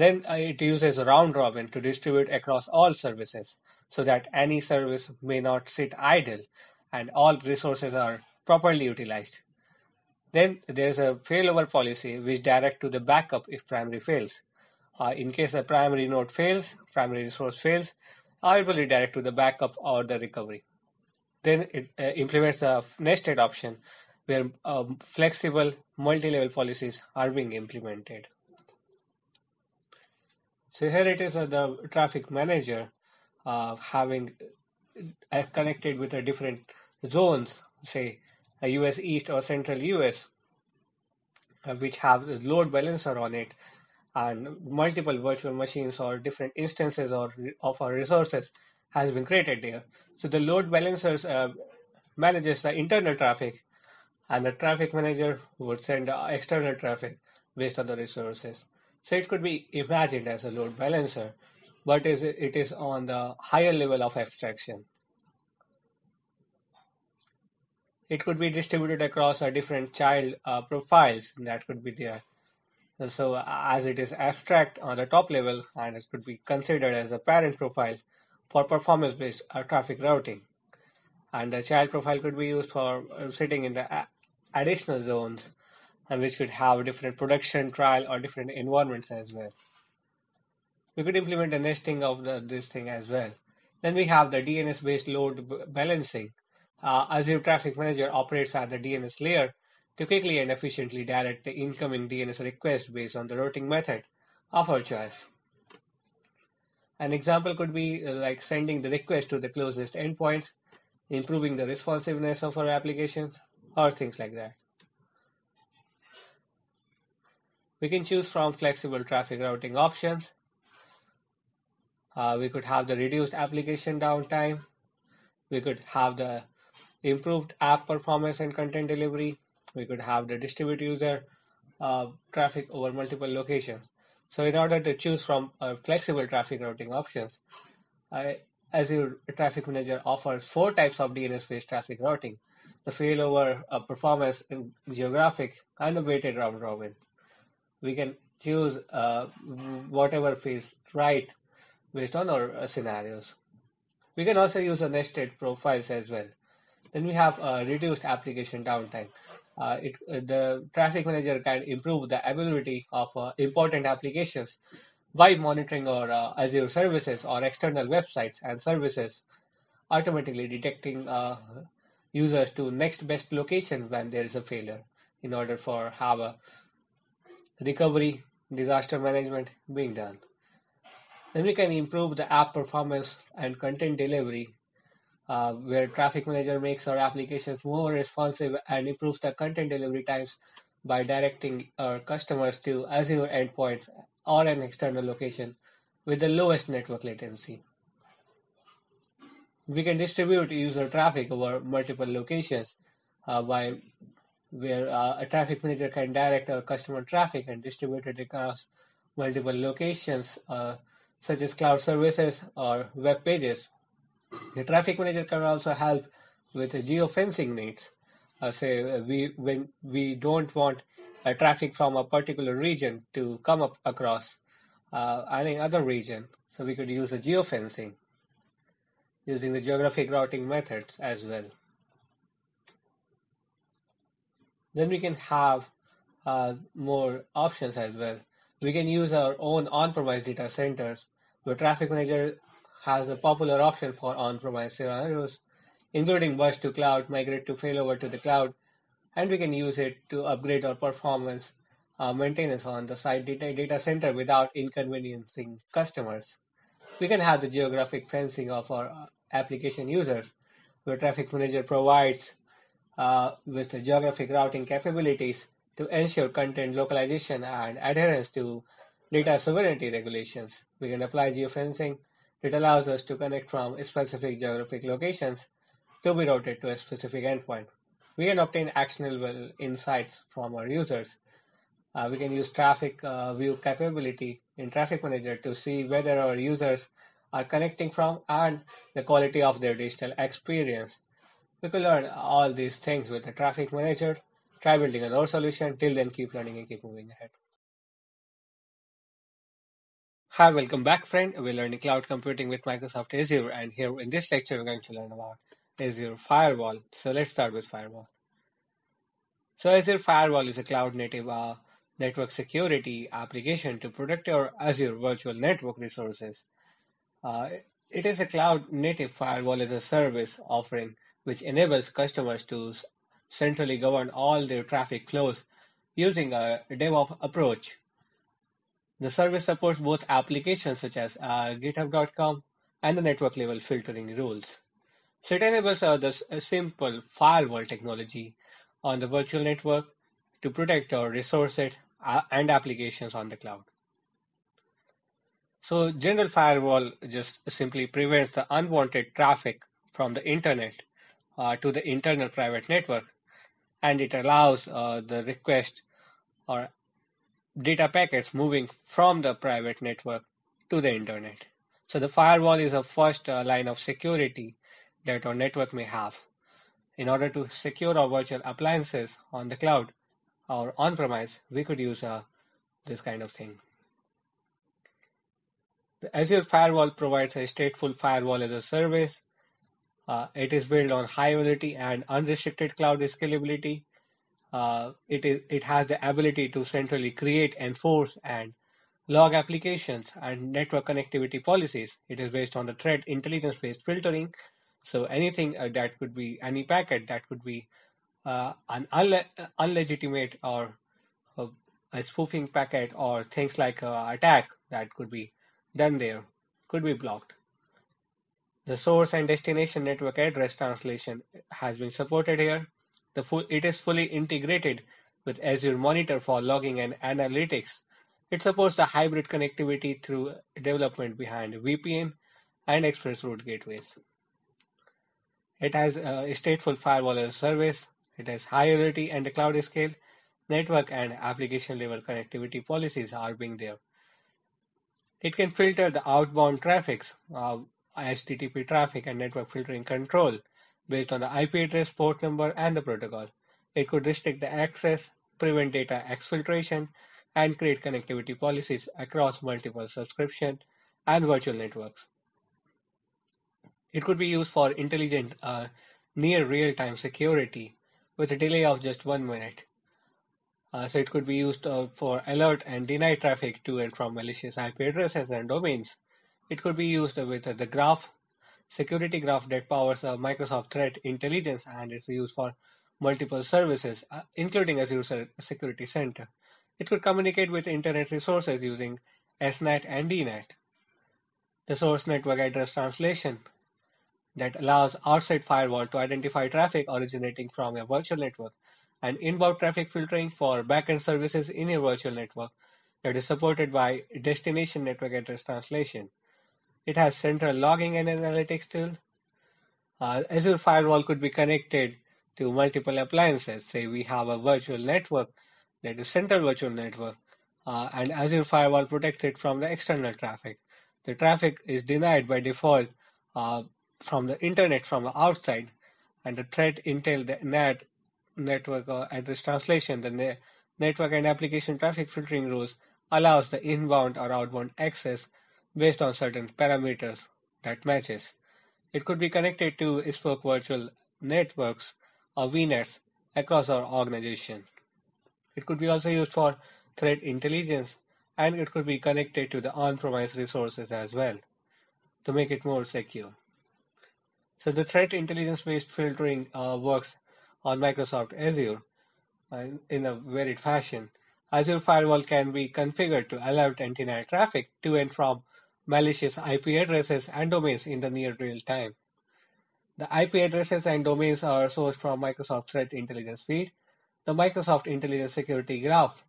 Then uh, it uses round robin to distribute across all services so that any service may not sit idle and all resources are properly utilized. Then there's a failover policy which directs to the backup if primary fails. Uh, in case the primary node fails, primary resource fails, uh, it will redirect to the backup or the recovery. Then it uh, implements the nested option where um, flexible multi-level policies are being implemented. So here it is uh, the traffic manager uh, having uh, connected with a different zones, say a U S East or Central U S, uh, which have a load balancer on it and multiple virtual machines or different instances or of our resources has been created there. So the load balancers uh, manages the internal traffic, and the traffic manager would send uh, external traffic based on the resources. So it could be imagined as a load balancer, but is it is on the higher level of abstraction. It could be distributed across a different child uh, profiles that could be there. So as it is abstract on the top level, and it could be considered as a parent profile for performance-based uh, traffic routing. And the child profile could be used for uh, sitting in the additional zones, and which could have different production, trial, or different environments as well. We could implement a nesting of the, this thing as well. Then we have the D N S-based load balancing. Uh, Azure Traffic Manager operates at the D N S layer to quickly and efficiently direct the incoming D N S request based on the routing method of our choice. An example could be uh, like sending the request to the closest endpoints, improving the responsiveness of our applications, or things like that. We can choose from flexible traffic routing options. Uh, we could have the reduced application downtime. We could have the improved app performance and content delivery. We could have the distributed user uh, traffic over multiple locations. So in order to choose from uh, flexible traffic routing options, uh, Azure Traffic Manager offers four types of D N S-based traffic routing: the failover, uh, performance, and geographic, and a weighted round robin. We can choose uh, whatever feels right based on our uh, scenarios. We can also use a nested profiles as well. Then we have uh, reduced application downtime. Uh, it, uh, the traffic manager can improve the availability of uh, important applications by monitoring our uh, Azure services or external websites and services, automatically detecting uh, users to next best location when there is a failure, in order for have a recovery, disaster management being done. Then we can improve the app performance and content delivery, Uh, where Traffic Manager makes our applications more responsive and improves the content delivery times by directing our customers to Azure endpoints or an external location with the lowest network latency. We can distribute user traffic over multiple locations uh, by where uh, a Traffic Manager can direct our customer traffic and distribute it across multiple locations, uh, such as cloud services or web pages. The traffic manager can also help with geofencing needs. Uh, say we when we don't want uh, traffic from a particular region to come up across uh, any other region, so we could use a geofencing using the geographic routing methods as well. Then we can have uh, more options as well. We can use our own on-premise data centers. The traffic manager has a popular option for on-premise scenarios, including bus to cloud, migrate to failover to the cloud, and we can use it to upgrade our performance uh, maintenance on the site data, data center without inconveniencing customers. We can have the geographic fencing of our application users, where Traffic Manager provides uh, with the geographic routing capabilities to ensure content localization and adherence to data sovereignty regulations. We can apply geofencing. It allows us to connect from specific geographic locations to be routed to a specific endpoint. We can obtain actionable insights from our users. Uh, we can use traffic uh, view capability in Traffic Manager to see whether our users are connecting from and the quality of their digital experience. We can learn all these things with the Traffic Manager. Try building an old solution. Till then, keep learning and keep moving ahead. Hi, welcome back, friend. We're learning cloud computing with Microsoft Azure, and here in this lecture, we're going to learn about Azure Firewall. So let's start with Firewall. So Azure Firewall is a cloud-native uh, network security application to protect your Azure virtual network resources. Uh, it is a cloud-native firewall as a service offering which enables customers to centrally govern all their traffic flows using a DevOps approach. The service supports both applications such as uh, GitHub dot com and the network level filtering rules. So it enables uh, this simple firewall technology on the virtual network to protect or resource it uh, and applications on the cloud. So general firewall just simply prevents the unwanted traffic from the internet uh, to the internal private network, and it allows uh, the request or data packets moving from the private network to the internet. So the firewall is a first uh, line of security that our network may have. In order to secure our virtual appliances on the cloud or on-premise, we could use uh, this kind of thing. The Azure Firewall provides a stateful firewall as a service. Uh, it is built on high availability and unrestricted cloud scalability. Uh, it, is, it has the ability to centrally create, enforce, and log applications and network connectivity policies. It is based on the threat intelligence-based filtering. So anything uh, that could be, any packet that could be uh, an unle illegitimate or uh, a spoofing packet or things like uh, attack that could be done there could be blocked. The source and destination network address translation has been supported here. The full, it is fully integrated with Azure Monitor for logging and analytics. It supports the hybrid connectivity through development behind V P N and ExpressRoute gateways. It has a stateful firewall as a service. It has high availability and the cloud scale. Network and application level connectivity policies are being there. It can filter the outbound traffics, uh, H T T P traffic and network filtering control based on the I P address, port number, and the protocol. It could restrict the access, prevent data exfiltration, and create connectivity policies across multiple subscription and virtual networks. It could be used for intelligent, uh, near real-time security with a delay of just one minute. Uh, so it could be used uh, for alert and deny traffic to and from malicious I P addresses and domains. It could be used with uh, the graph, security graph that powers uh, Microsoft Threat Intelligence, and it's used for multiple services, uh, including Azure Security Center. It could communicate with internet resources using S NAT and D NAT. The source network address translation that allows outside firewall to identify traffic originating from a virtual network, and inbound traffic filtering for backend services in a virtual network that is supported by destination network address translation. It has central logging and analytics tool. Uh, Azure Firewall could be connected to multiple appliances. Say we have a virtual network that is central virtual network, uh, and Azure Firewall protects it from the external traffic. The traffic is denied by default uh, from the internet from the outside, and the threat intel, the N A T, network address translation, the ne network and application traffic filtering rules allows the inbound or outbound access based on certain parameters that matches. It could be connected to bespoke virtual networks or V Nets across our organization. It could be also used for threat intelligence, and it could be connected to the on-premise resources as well to make it more secure. So the threat intelligence-based filtering uh, works on Microsoft Azure uh, in a varied fashion. Azure Firewall can be configured to alert and deny traffic to and from malicious I P addresses and domains in the near real time. The I P addresses and domains are sourced from Microsoft Threat Intelligence Feed, the Microsoft Intelligence Security Graph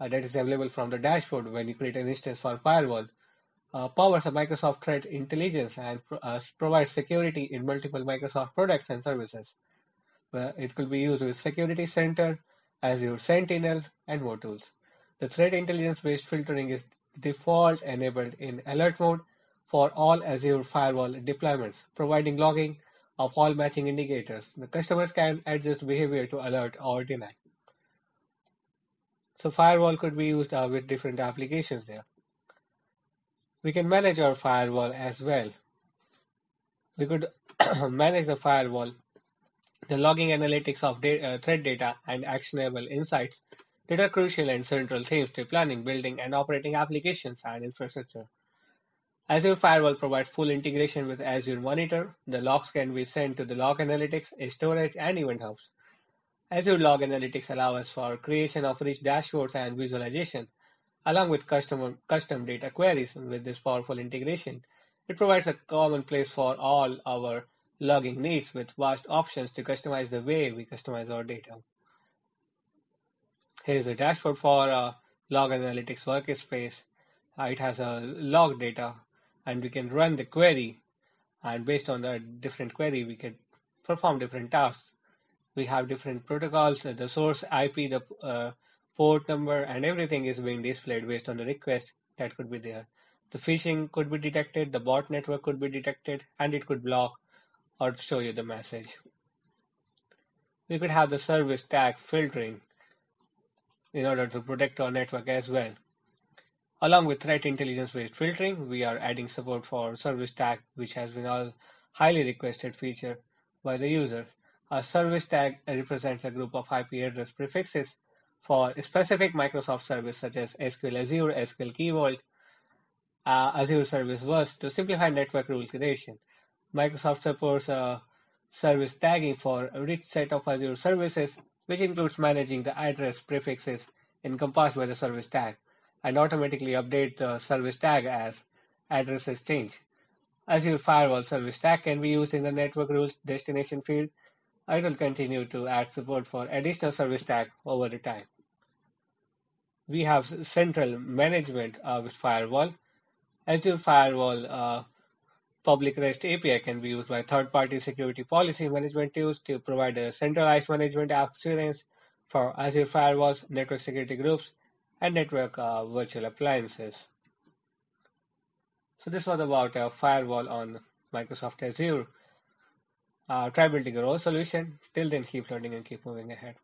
uh, that is available from the dashboard when you create an instance for firewall, uh, powers the Microsoft Threat Intelligence and uh, provides security in multiple Microsoft products and services. It could be used with Security Center, Azure Sentinel, and more tools. The threat intelligence-based filtering is default enabled in alert mode for all Azure Firewall deployments, providing logging of all matching indicators. The customers can adjust behavior to alert or deny. So firewall could be used uh, with different applications there. We can manage our firewall as well. We could manage the firewall, the logging analytics of data, uh, threat data, and actionable insights that are crucial and central themes to planning, building, and operating applications and infrastructure. Azure Firewall provides full integration with Azure Monitor. The logs can be sent to the Log Analytics, storage, and Event Hubs. Azure Log Analytics allows us for creation of rich dashboards and visualization, along with custom, custom data queries. With this powerful integration, it provides a common place for all our logging needs with vast options to customize the way we customize our data. Here's a dashboard for uh, Log Analytics workspace. Uh, it has a uh, log data, and we can run the query, and based on the different query, we can perform different tasks. We have different protocols, the source I P, the uh, port number, and everything is being displayed based on the request that could be there. The phishing could be detected, the bot network could be detected, and it could block or show you the message. We could have the service tag filtering in order to protect our network as well. Along with threat intelligence based filtering, we are adding support for service tag, which has been a highly requested feature by the user. A service tag represents a group of I P address prefixes for specific Microsoft service such as S Q L Azure, S Q L Key Vault, uh, Azure Service Bus to simplify network rule creation. Microsoft supports uh, service tagging for a rich set of Azure services, which includes managing the address prefixes encompassed by the service tag, and automatically update the service tag as addresses change. Azure Firewall service tag can be used in the network rules destination field. I will continue to add support for additional service tag over the time. We have central management uh, with Firewall. Azure Firewall uh, public REST A P I can be used by third-party security policy management tools to provide a centralized management experience for Azure Firewalls, Network Security Groups, and network uh, virtual appliances. So this was about a firewall on Microsoft Azure. Uh, try building your own solution. Till then, keep learning and keep moving ahead.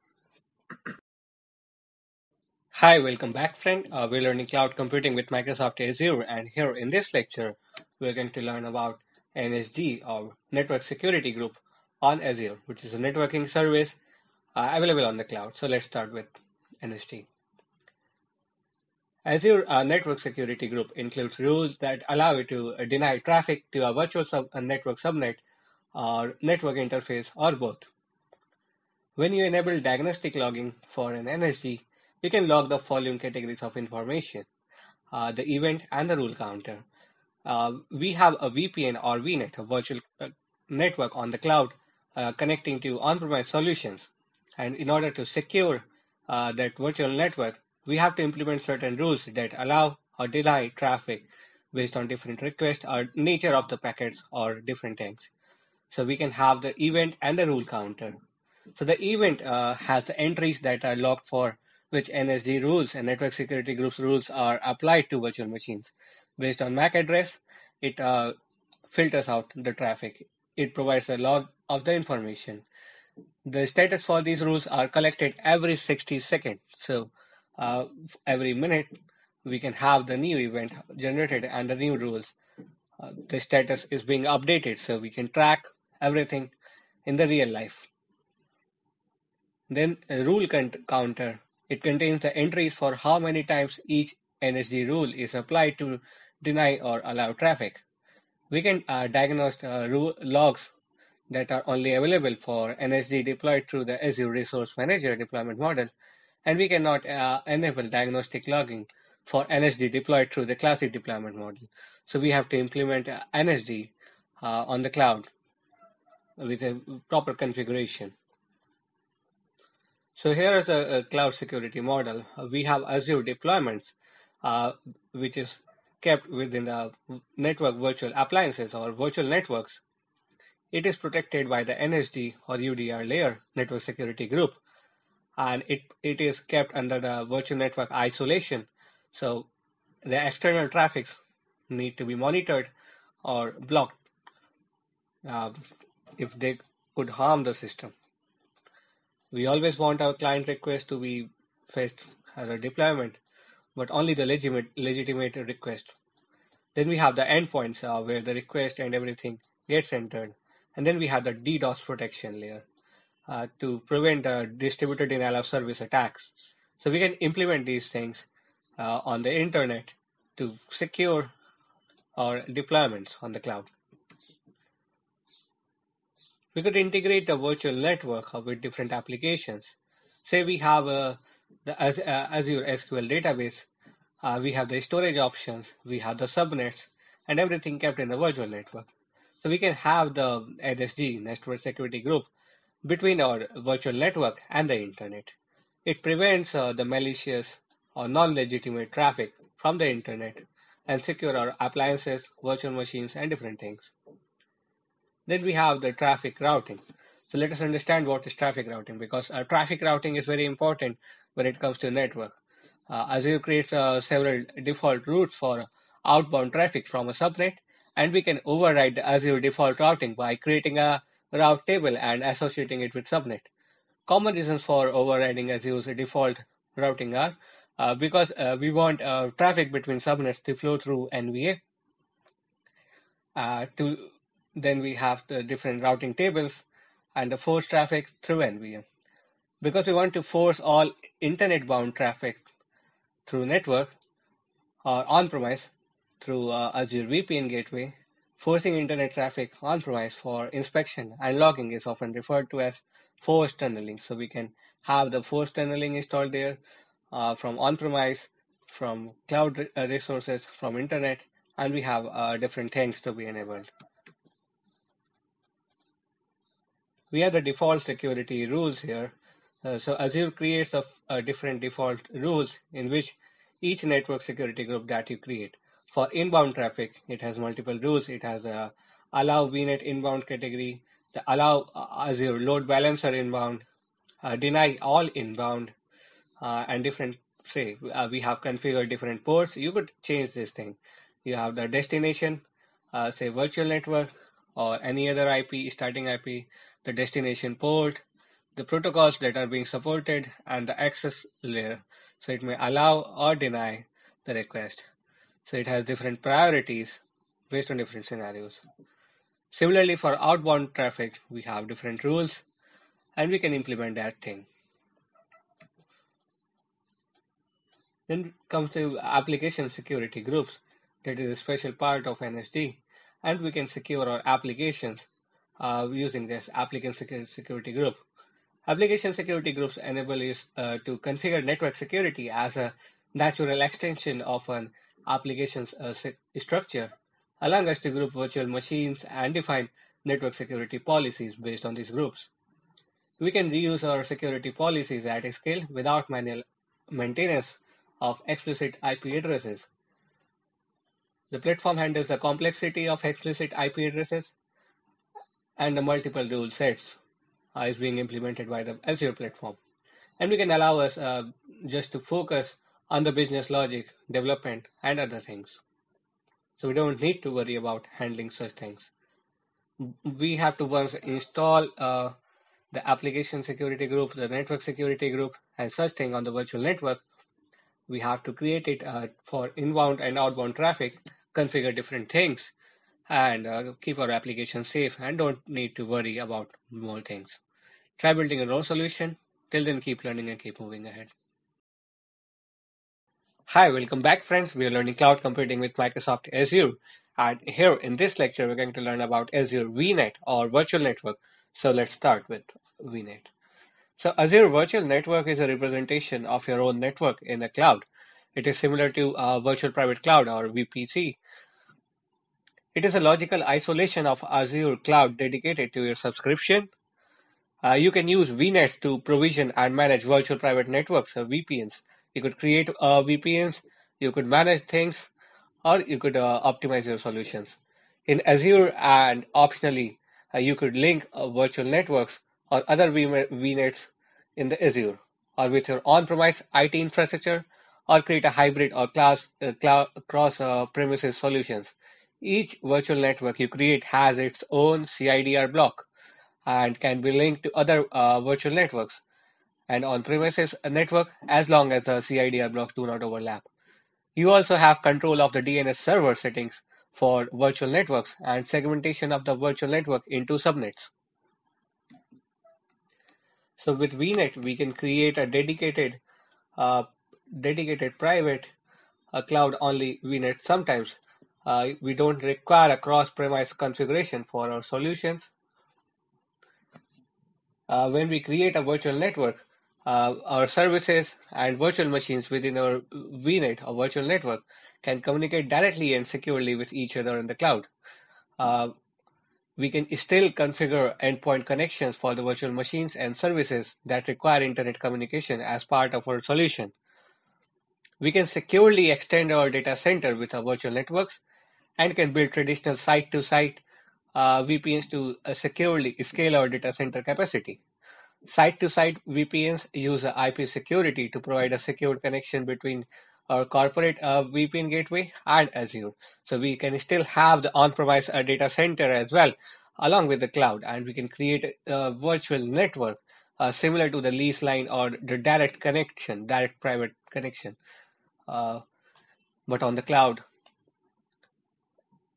Hi, welcome back, friend. Uh, we're learning cloud computing with Microsoft Azure, and here in this lecture, we're going to learn about N S G or Network Security Group on Azure, which is a networking service uh, available on the cloud. So let's start with N S G. Azure uh, Network Security Group includes rules that allow you to uh, deny traffic to a virtual sub a network subnet or network interface or both. When you enable diagnostic logging for an N S G, you can log the following categories of information: uh, the event and the rule counter. Uh, we have a V P N or V NET, a virtual uh, network on the cloud uh, connecting to on-premise solutions. And in order to secure uh, that virtual network, we have to implement certain rules that allow or deny traffic based on different requests or nature of the packets or different things. So we can have the event and the rule counter. So the event uh, has entries that are logged for which N S G rules and network security groups rules are applied to virtual machines. Based on M A C address, it uh, filters out the traffic. It provides a log of the information. The status for these rules are collected every sixty seconds. So Uh, every minute we can have the new event generated and the new rules. Uh, the status is being updated, so we can track everything in the real life. Then a rule counter, it contains the entries for how many times each N S G rule is applied to deny or allow traffic. We can uh, diagnose uh, rule logs that are only available for N S G deployed through the Azure Resource Manager deployment model. And we cannot uh, enable diagnostic logging for N S G deployed through the classic deployment model. So we have to implement uh, N S G uh, on the cloud with a proper configuration. So here is a, a cloud security model. Uh, we have Azure deployments, uh, which is kept within the network virtual appliances or virtual networks. It is protected by the N S G or U D R layer, network security group. And it, it is kept under the virtual network isolation. So the external traffics need to be monitored or blocked uh, if they could harm the system. We always want our client request to be fetched as a deployment, but only the legitimate, legitimate request. Then we have the endpoints uh, where the request and everything gets entered. And then we have the DDoS protection layer. Uh, to prevent uh, distributed denial of service attacks. So we can implement these things uh, on the internet to secure or deployments on the cloud. We could integrate a virtual network with different applications. Say we have a, the Azure S Q L database, uh, we have the storage options, we have the subnets, and everything kept in the virtual network. So we can have the N S G, Network Security Group, between our virtual network and the internet. It prevents uh, the malicious or non-legitimate traffic from the internet and secure our appliances, virtual machines, and different things. Then we have the traffic routing. So let us understand what is traffic routing, because uh, traffic routing is very important when it comes to network. Uh, Azure creates uh, several default routes for outbound traffic from a subnet, and we can override the Azure default routing by creating a route table and associating it with subnet. Common reasons for overriding Azure's default routing are uh, because uh, we want uh, traffic between subnets to flow through N V A. Uh, to Then we have the different routing tables and the force traffic through N V M. Because we want to force all internet-bound traffic through network or on-premise through uh, Azure V P N gateway, forcing internet traffic on-premise for inspection and logging is often referred to as force tunneling. So we can have the force tunneling installed there uh, from on-premise, from cloud resources, from internet, and we have uh, different things to be enabled. We have the default security rules here. Uh, so Azure creates a, a different default rules in which each network security group that you create. For inbound traffic, it has multiple rules. It has a allow V net inbound category, the allow Azure load balancer inbound, uh, deny all inbound, uh, and different, say, uh, we have configured different ports. You could change this thing. You have the destination, uh, say virtual network, or any other I P, starting I P, the destination port, the protocols that are being supported, and the access layer. So it may allow or deny the request. So it has different priorities based on different scenarios. Similarly, for outbound traffic, we have different rules, and we can implement that thing. Then comes the application security groups. That is a special part of N S G. And we can secure our applications uh, using this application security group. Application security groups enable us uh, to configure network security as a natural extension of an application's uh, structure, allowing us to group virtual machines and define network security policies based on these groups. We can reuse our security policies at a scale without manual maintenance of explicit I P addresses. The platform handles the complexity of explicit I P addresses, and the multiple rule sets uh, is being implemented by the Azure platform. And we can allow us uh, just to focus on the business logic, development, and other things. So we don't need to worry about handling such things. We have to once install uh, the application security group, the network security group, and such thing on the virtual network. We have to create it uh, for inbound and outbound traffic, configure different things, and uh, keep our application safe and don't need to worry about more things. Try building your own solution. Till then, keep learning and keep moving ahead. Hi, welcome back, friends. We are learning cloud computing with Microsoft Azure. And here in this lecture, we're going to learn about Azure V net or virtual network. So let's start with V net. So Azure Virtual Network is a representation of your own network in the cloud. It is similar to uh, Virtual Private Cloud or V P C. It is a logical isolation of Azure Cloud dedicated to your subscription. Uh, you can use V nets to provision and manage virtual private networks or V P Ns. You could create uh, V P Ns, you could manage things, or you could uh, optimize your solutions. In Azure and optionally, uh, you could link uh, virtual networks or other V nets in the Azure, or with your on-premise I T infrastructure, or create a hybrid or class, uh, cloud, cross-premises uh, solutions. Each virtual network you create has its own C I D R block and can be linked to other uh, virtual networks and on-premises network as long as the C I D R blocks do not overlap. You also have control of the D N S server settings for virtual networks and segmentation of the virtual network into subnets. So with V net, we can create a dedicated, uh, dedicated private, a cloud-only V net sometimes, Uh, we don't require a cross-premise configuration for our solutions. Uh, when we create a virtual network, uh, our services and virtual machines within our V net or virtual network can communicate directly and securely with each other in the cloud. Uh, we can still configure endpoint connections for the virtual machines and services that require internet communication as part of our solution. We can securely extend our data center with our virtual networks and can build traditional site-to-site uh, V P Ns to uh, securely scale our data center capacity. Site-to-site V P Ns use I P security to provide a secure connection between our corporate uh, V P N gateway and Azure. So we can still have the on-premise uh, data center as well, along with the cloud, and we can create a virtual network uh, similar to the lease line or the direct connection, direct private connection, uh, but on the cloud.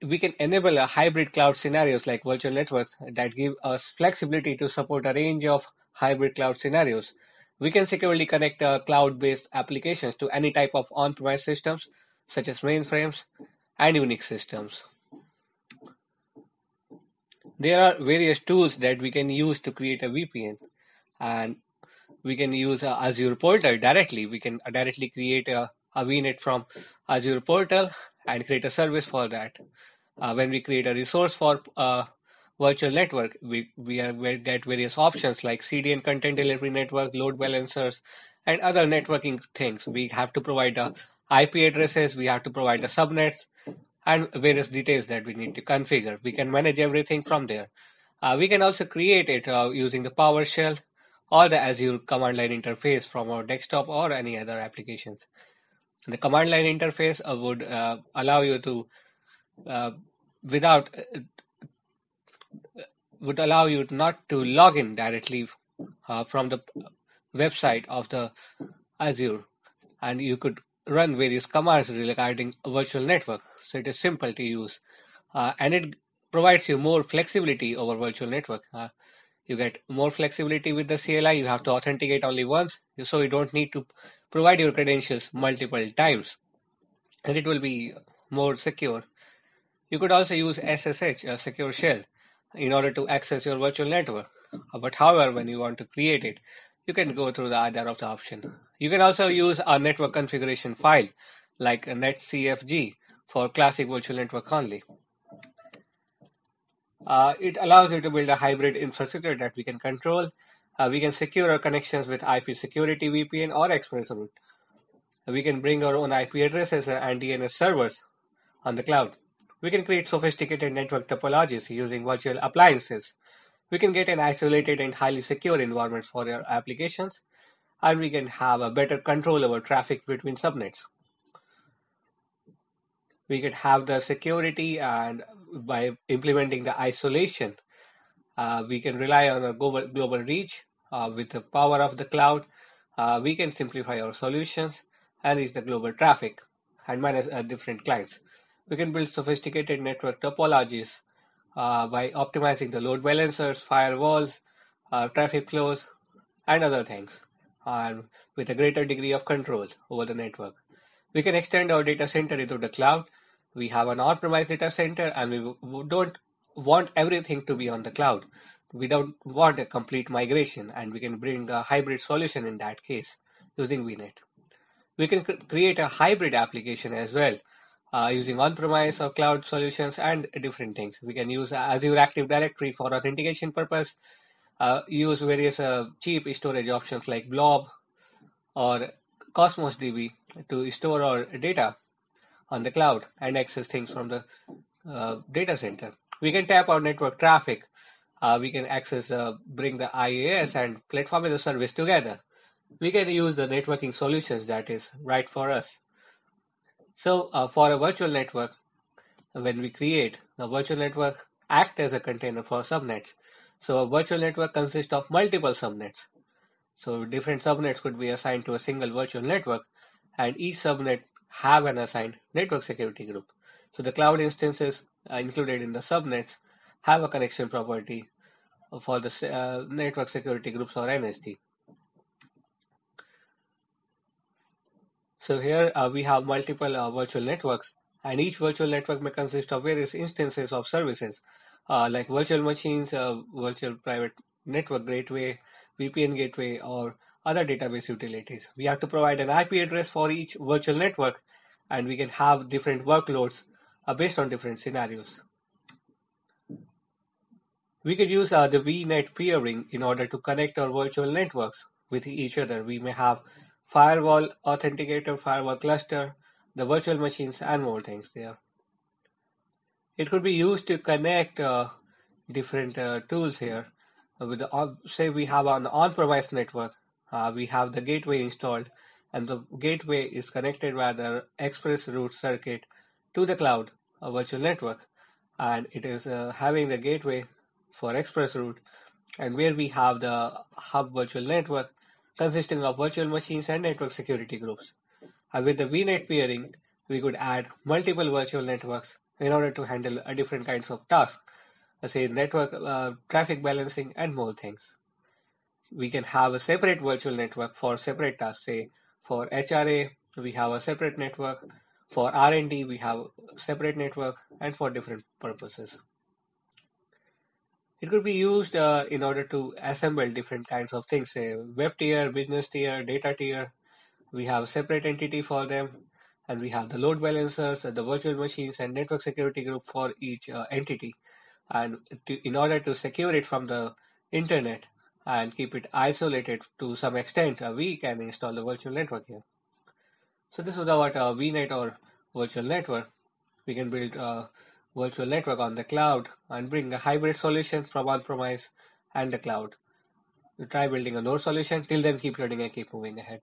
We can enable a hybrid cloud scenarios like virtual networks that give us flexibility to support a range of hybrid cloud scenarios. We can securely connect uh, cloud-based applications to any type of on-premise systems, such as mainframes and Unix systems. There are various tools that we can use to create a V P N, and we can use uh, Azure Portal directly. We can directly create a, a V net from Azure Portal and create a service for that. Uh, when we create a resource for uh, virtual network, we, we, are, we get various options like C D N, content delivery network, load balancers, and other networking things. We have to provide the I P addresses, we have to provide the subnets, and various details that we need to configure. We can manage everything from there. Uh, we can also create it uh, using the PowerShell or the Azure command line interface from our desktop or any other applications. The command line interface uh, would uh, allow you to, uh, without... Uh, would allow you not to log in directly uh, from the website of the Azure, and you could run various commands regarding a virtual network. So it is simple to use, uh, and it provides you more flexibility over virtual network. Uh, you get more flexibility with the C L I. You have to authenticate only once, so you don't need to provide your credentials multiple times, and it will be more secure. You could also use S S H, a secure shell, in order to access your virtual network. But however, when you want to create it, you can go through the either of the option. You can also use a network configuration file like a netcfg for classic virtual network only. Uh, it allows you to build a hybrid infrastructure that we can control. Uh, we can secure our connections with I P security, V P N, or ExpressRoute. We can bring our own I P addresses and D N S servers on the cloud. We can create sophisticated network topologies using virtual appliances. We can get an isolated and highly secure environment for your applications, and we can have a better control over traffic between subnets. We could have the security, and by implementing the isolation, uh, we can rely on a global, global reach uh, with the power of the cloud. Uh, we can simplify our solutions and reach the global traffic and manage uh, different clients. We can build sophisticated network topologies uh, by optimizing the load balancers, firewalls, uh, traffic flows, and other things uh, with a greater degree of control over the network. We can extend our data center into the cloud. We have an on-premise data center, and we don't want everything to be on the cloud. We don't want a complete migration, and we can bring a hybrid solution in that case using V net. We can cr- create a hybrid application as well, Uh, using on-premise or cloud solutions and different things. We can use Azure Active Directory for authentication purpose, uh, use various uh, cheap storage options like Blob or Cosmos D B to store our data on the cloud and access things from the uh, data center. We can tap our network traffic. Uh, we can access, uh, bring the I A S and platform as a service together. We can use the networking solutions that is right for us. So uh, for a virtual network, when we create a virtual network, act as a container for subnets. So a virtual network consists of multiple subnets. So different subnets could be assigned to a single virtual network, and each subnet have an assigned network security group. So the cloud instances included in the subnets have a connection property for the uh, network security groups or N S G. So here uh, we have multiple uh, virtual networks and each virtual network may consist of various instances of services uh, like virtual machines, uh, virtual private network gateway, V P N gateway, or other database utilities. We have to provide an I P address for each virtual network, and we can have different workloads uh, based on different scenarios. We could use uh, the V net peering in order to connect our virtual networks with each other. We may have firewall authenticator, firewall cluster, the virtual machines, and more things there. It could be used to connect uh, different uh, tools here. Uh, with the, uh, say we have an on-premise network, uh, we have the gateway installed, and the gateway is connected via the ExpressRoute circuit to the cloud, a virtual network, and it is uh, having the gateway for ExpressRoute, and where we have the hub virtual network consisting of virtual machines and network security groups. And with the V net peering, we could add multiple virtual networks in order to handle a different kinds of tasks, say network uh, traffic balancing and more things. We can have a separate virtual network for separate tasks. Say for H R A, we have a separate network. For R and D, we have a separate network, and for different purposes. It could be used uh, in order to assemble different kinds of things, say web tier, business tier, data tier. We have a separate entity for them, and we have the load balancers, the virtual machines, and network security group for each uh, entity. And to, in order to secure it from the internet and keep it isolated to some extent, uh, we can install the virtual network here. So this is about uh, V net or virtual network. We can build uh, virtual network on the cloud and bring a hybrid solution from on-premise and the cloud. You try building a node solution. Till then, keep learning and keep moving ahead.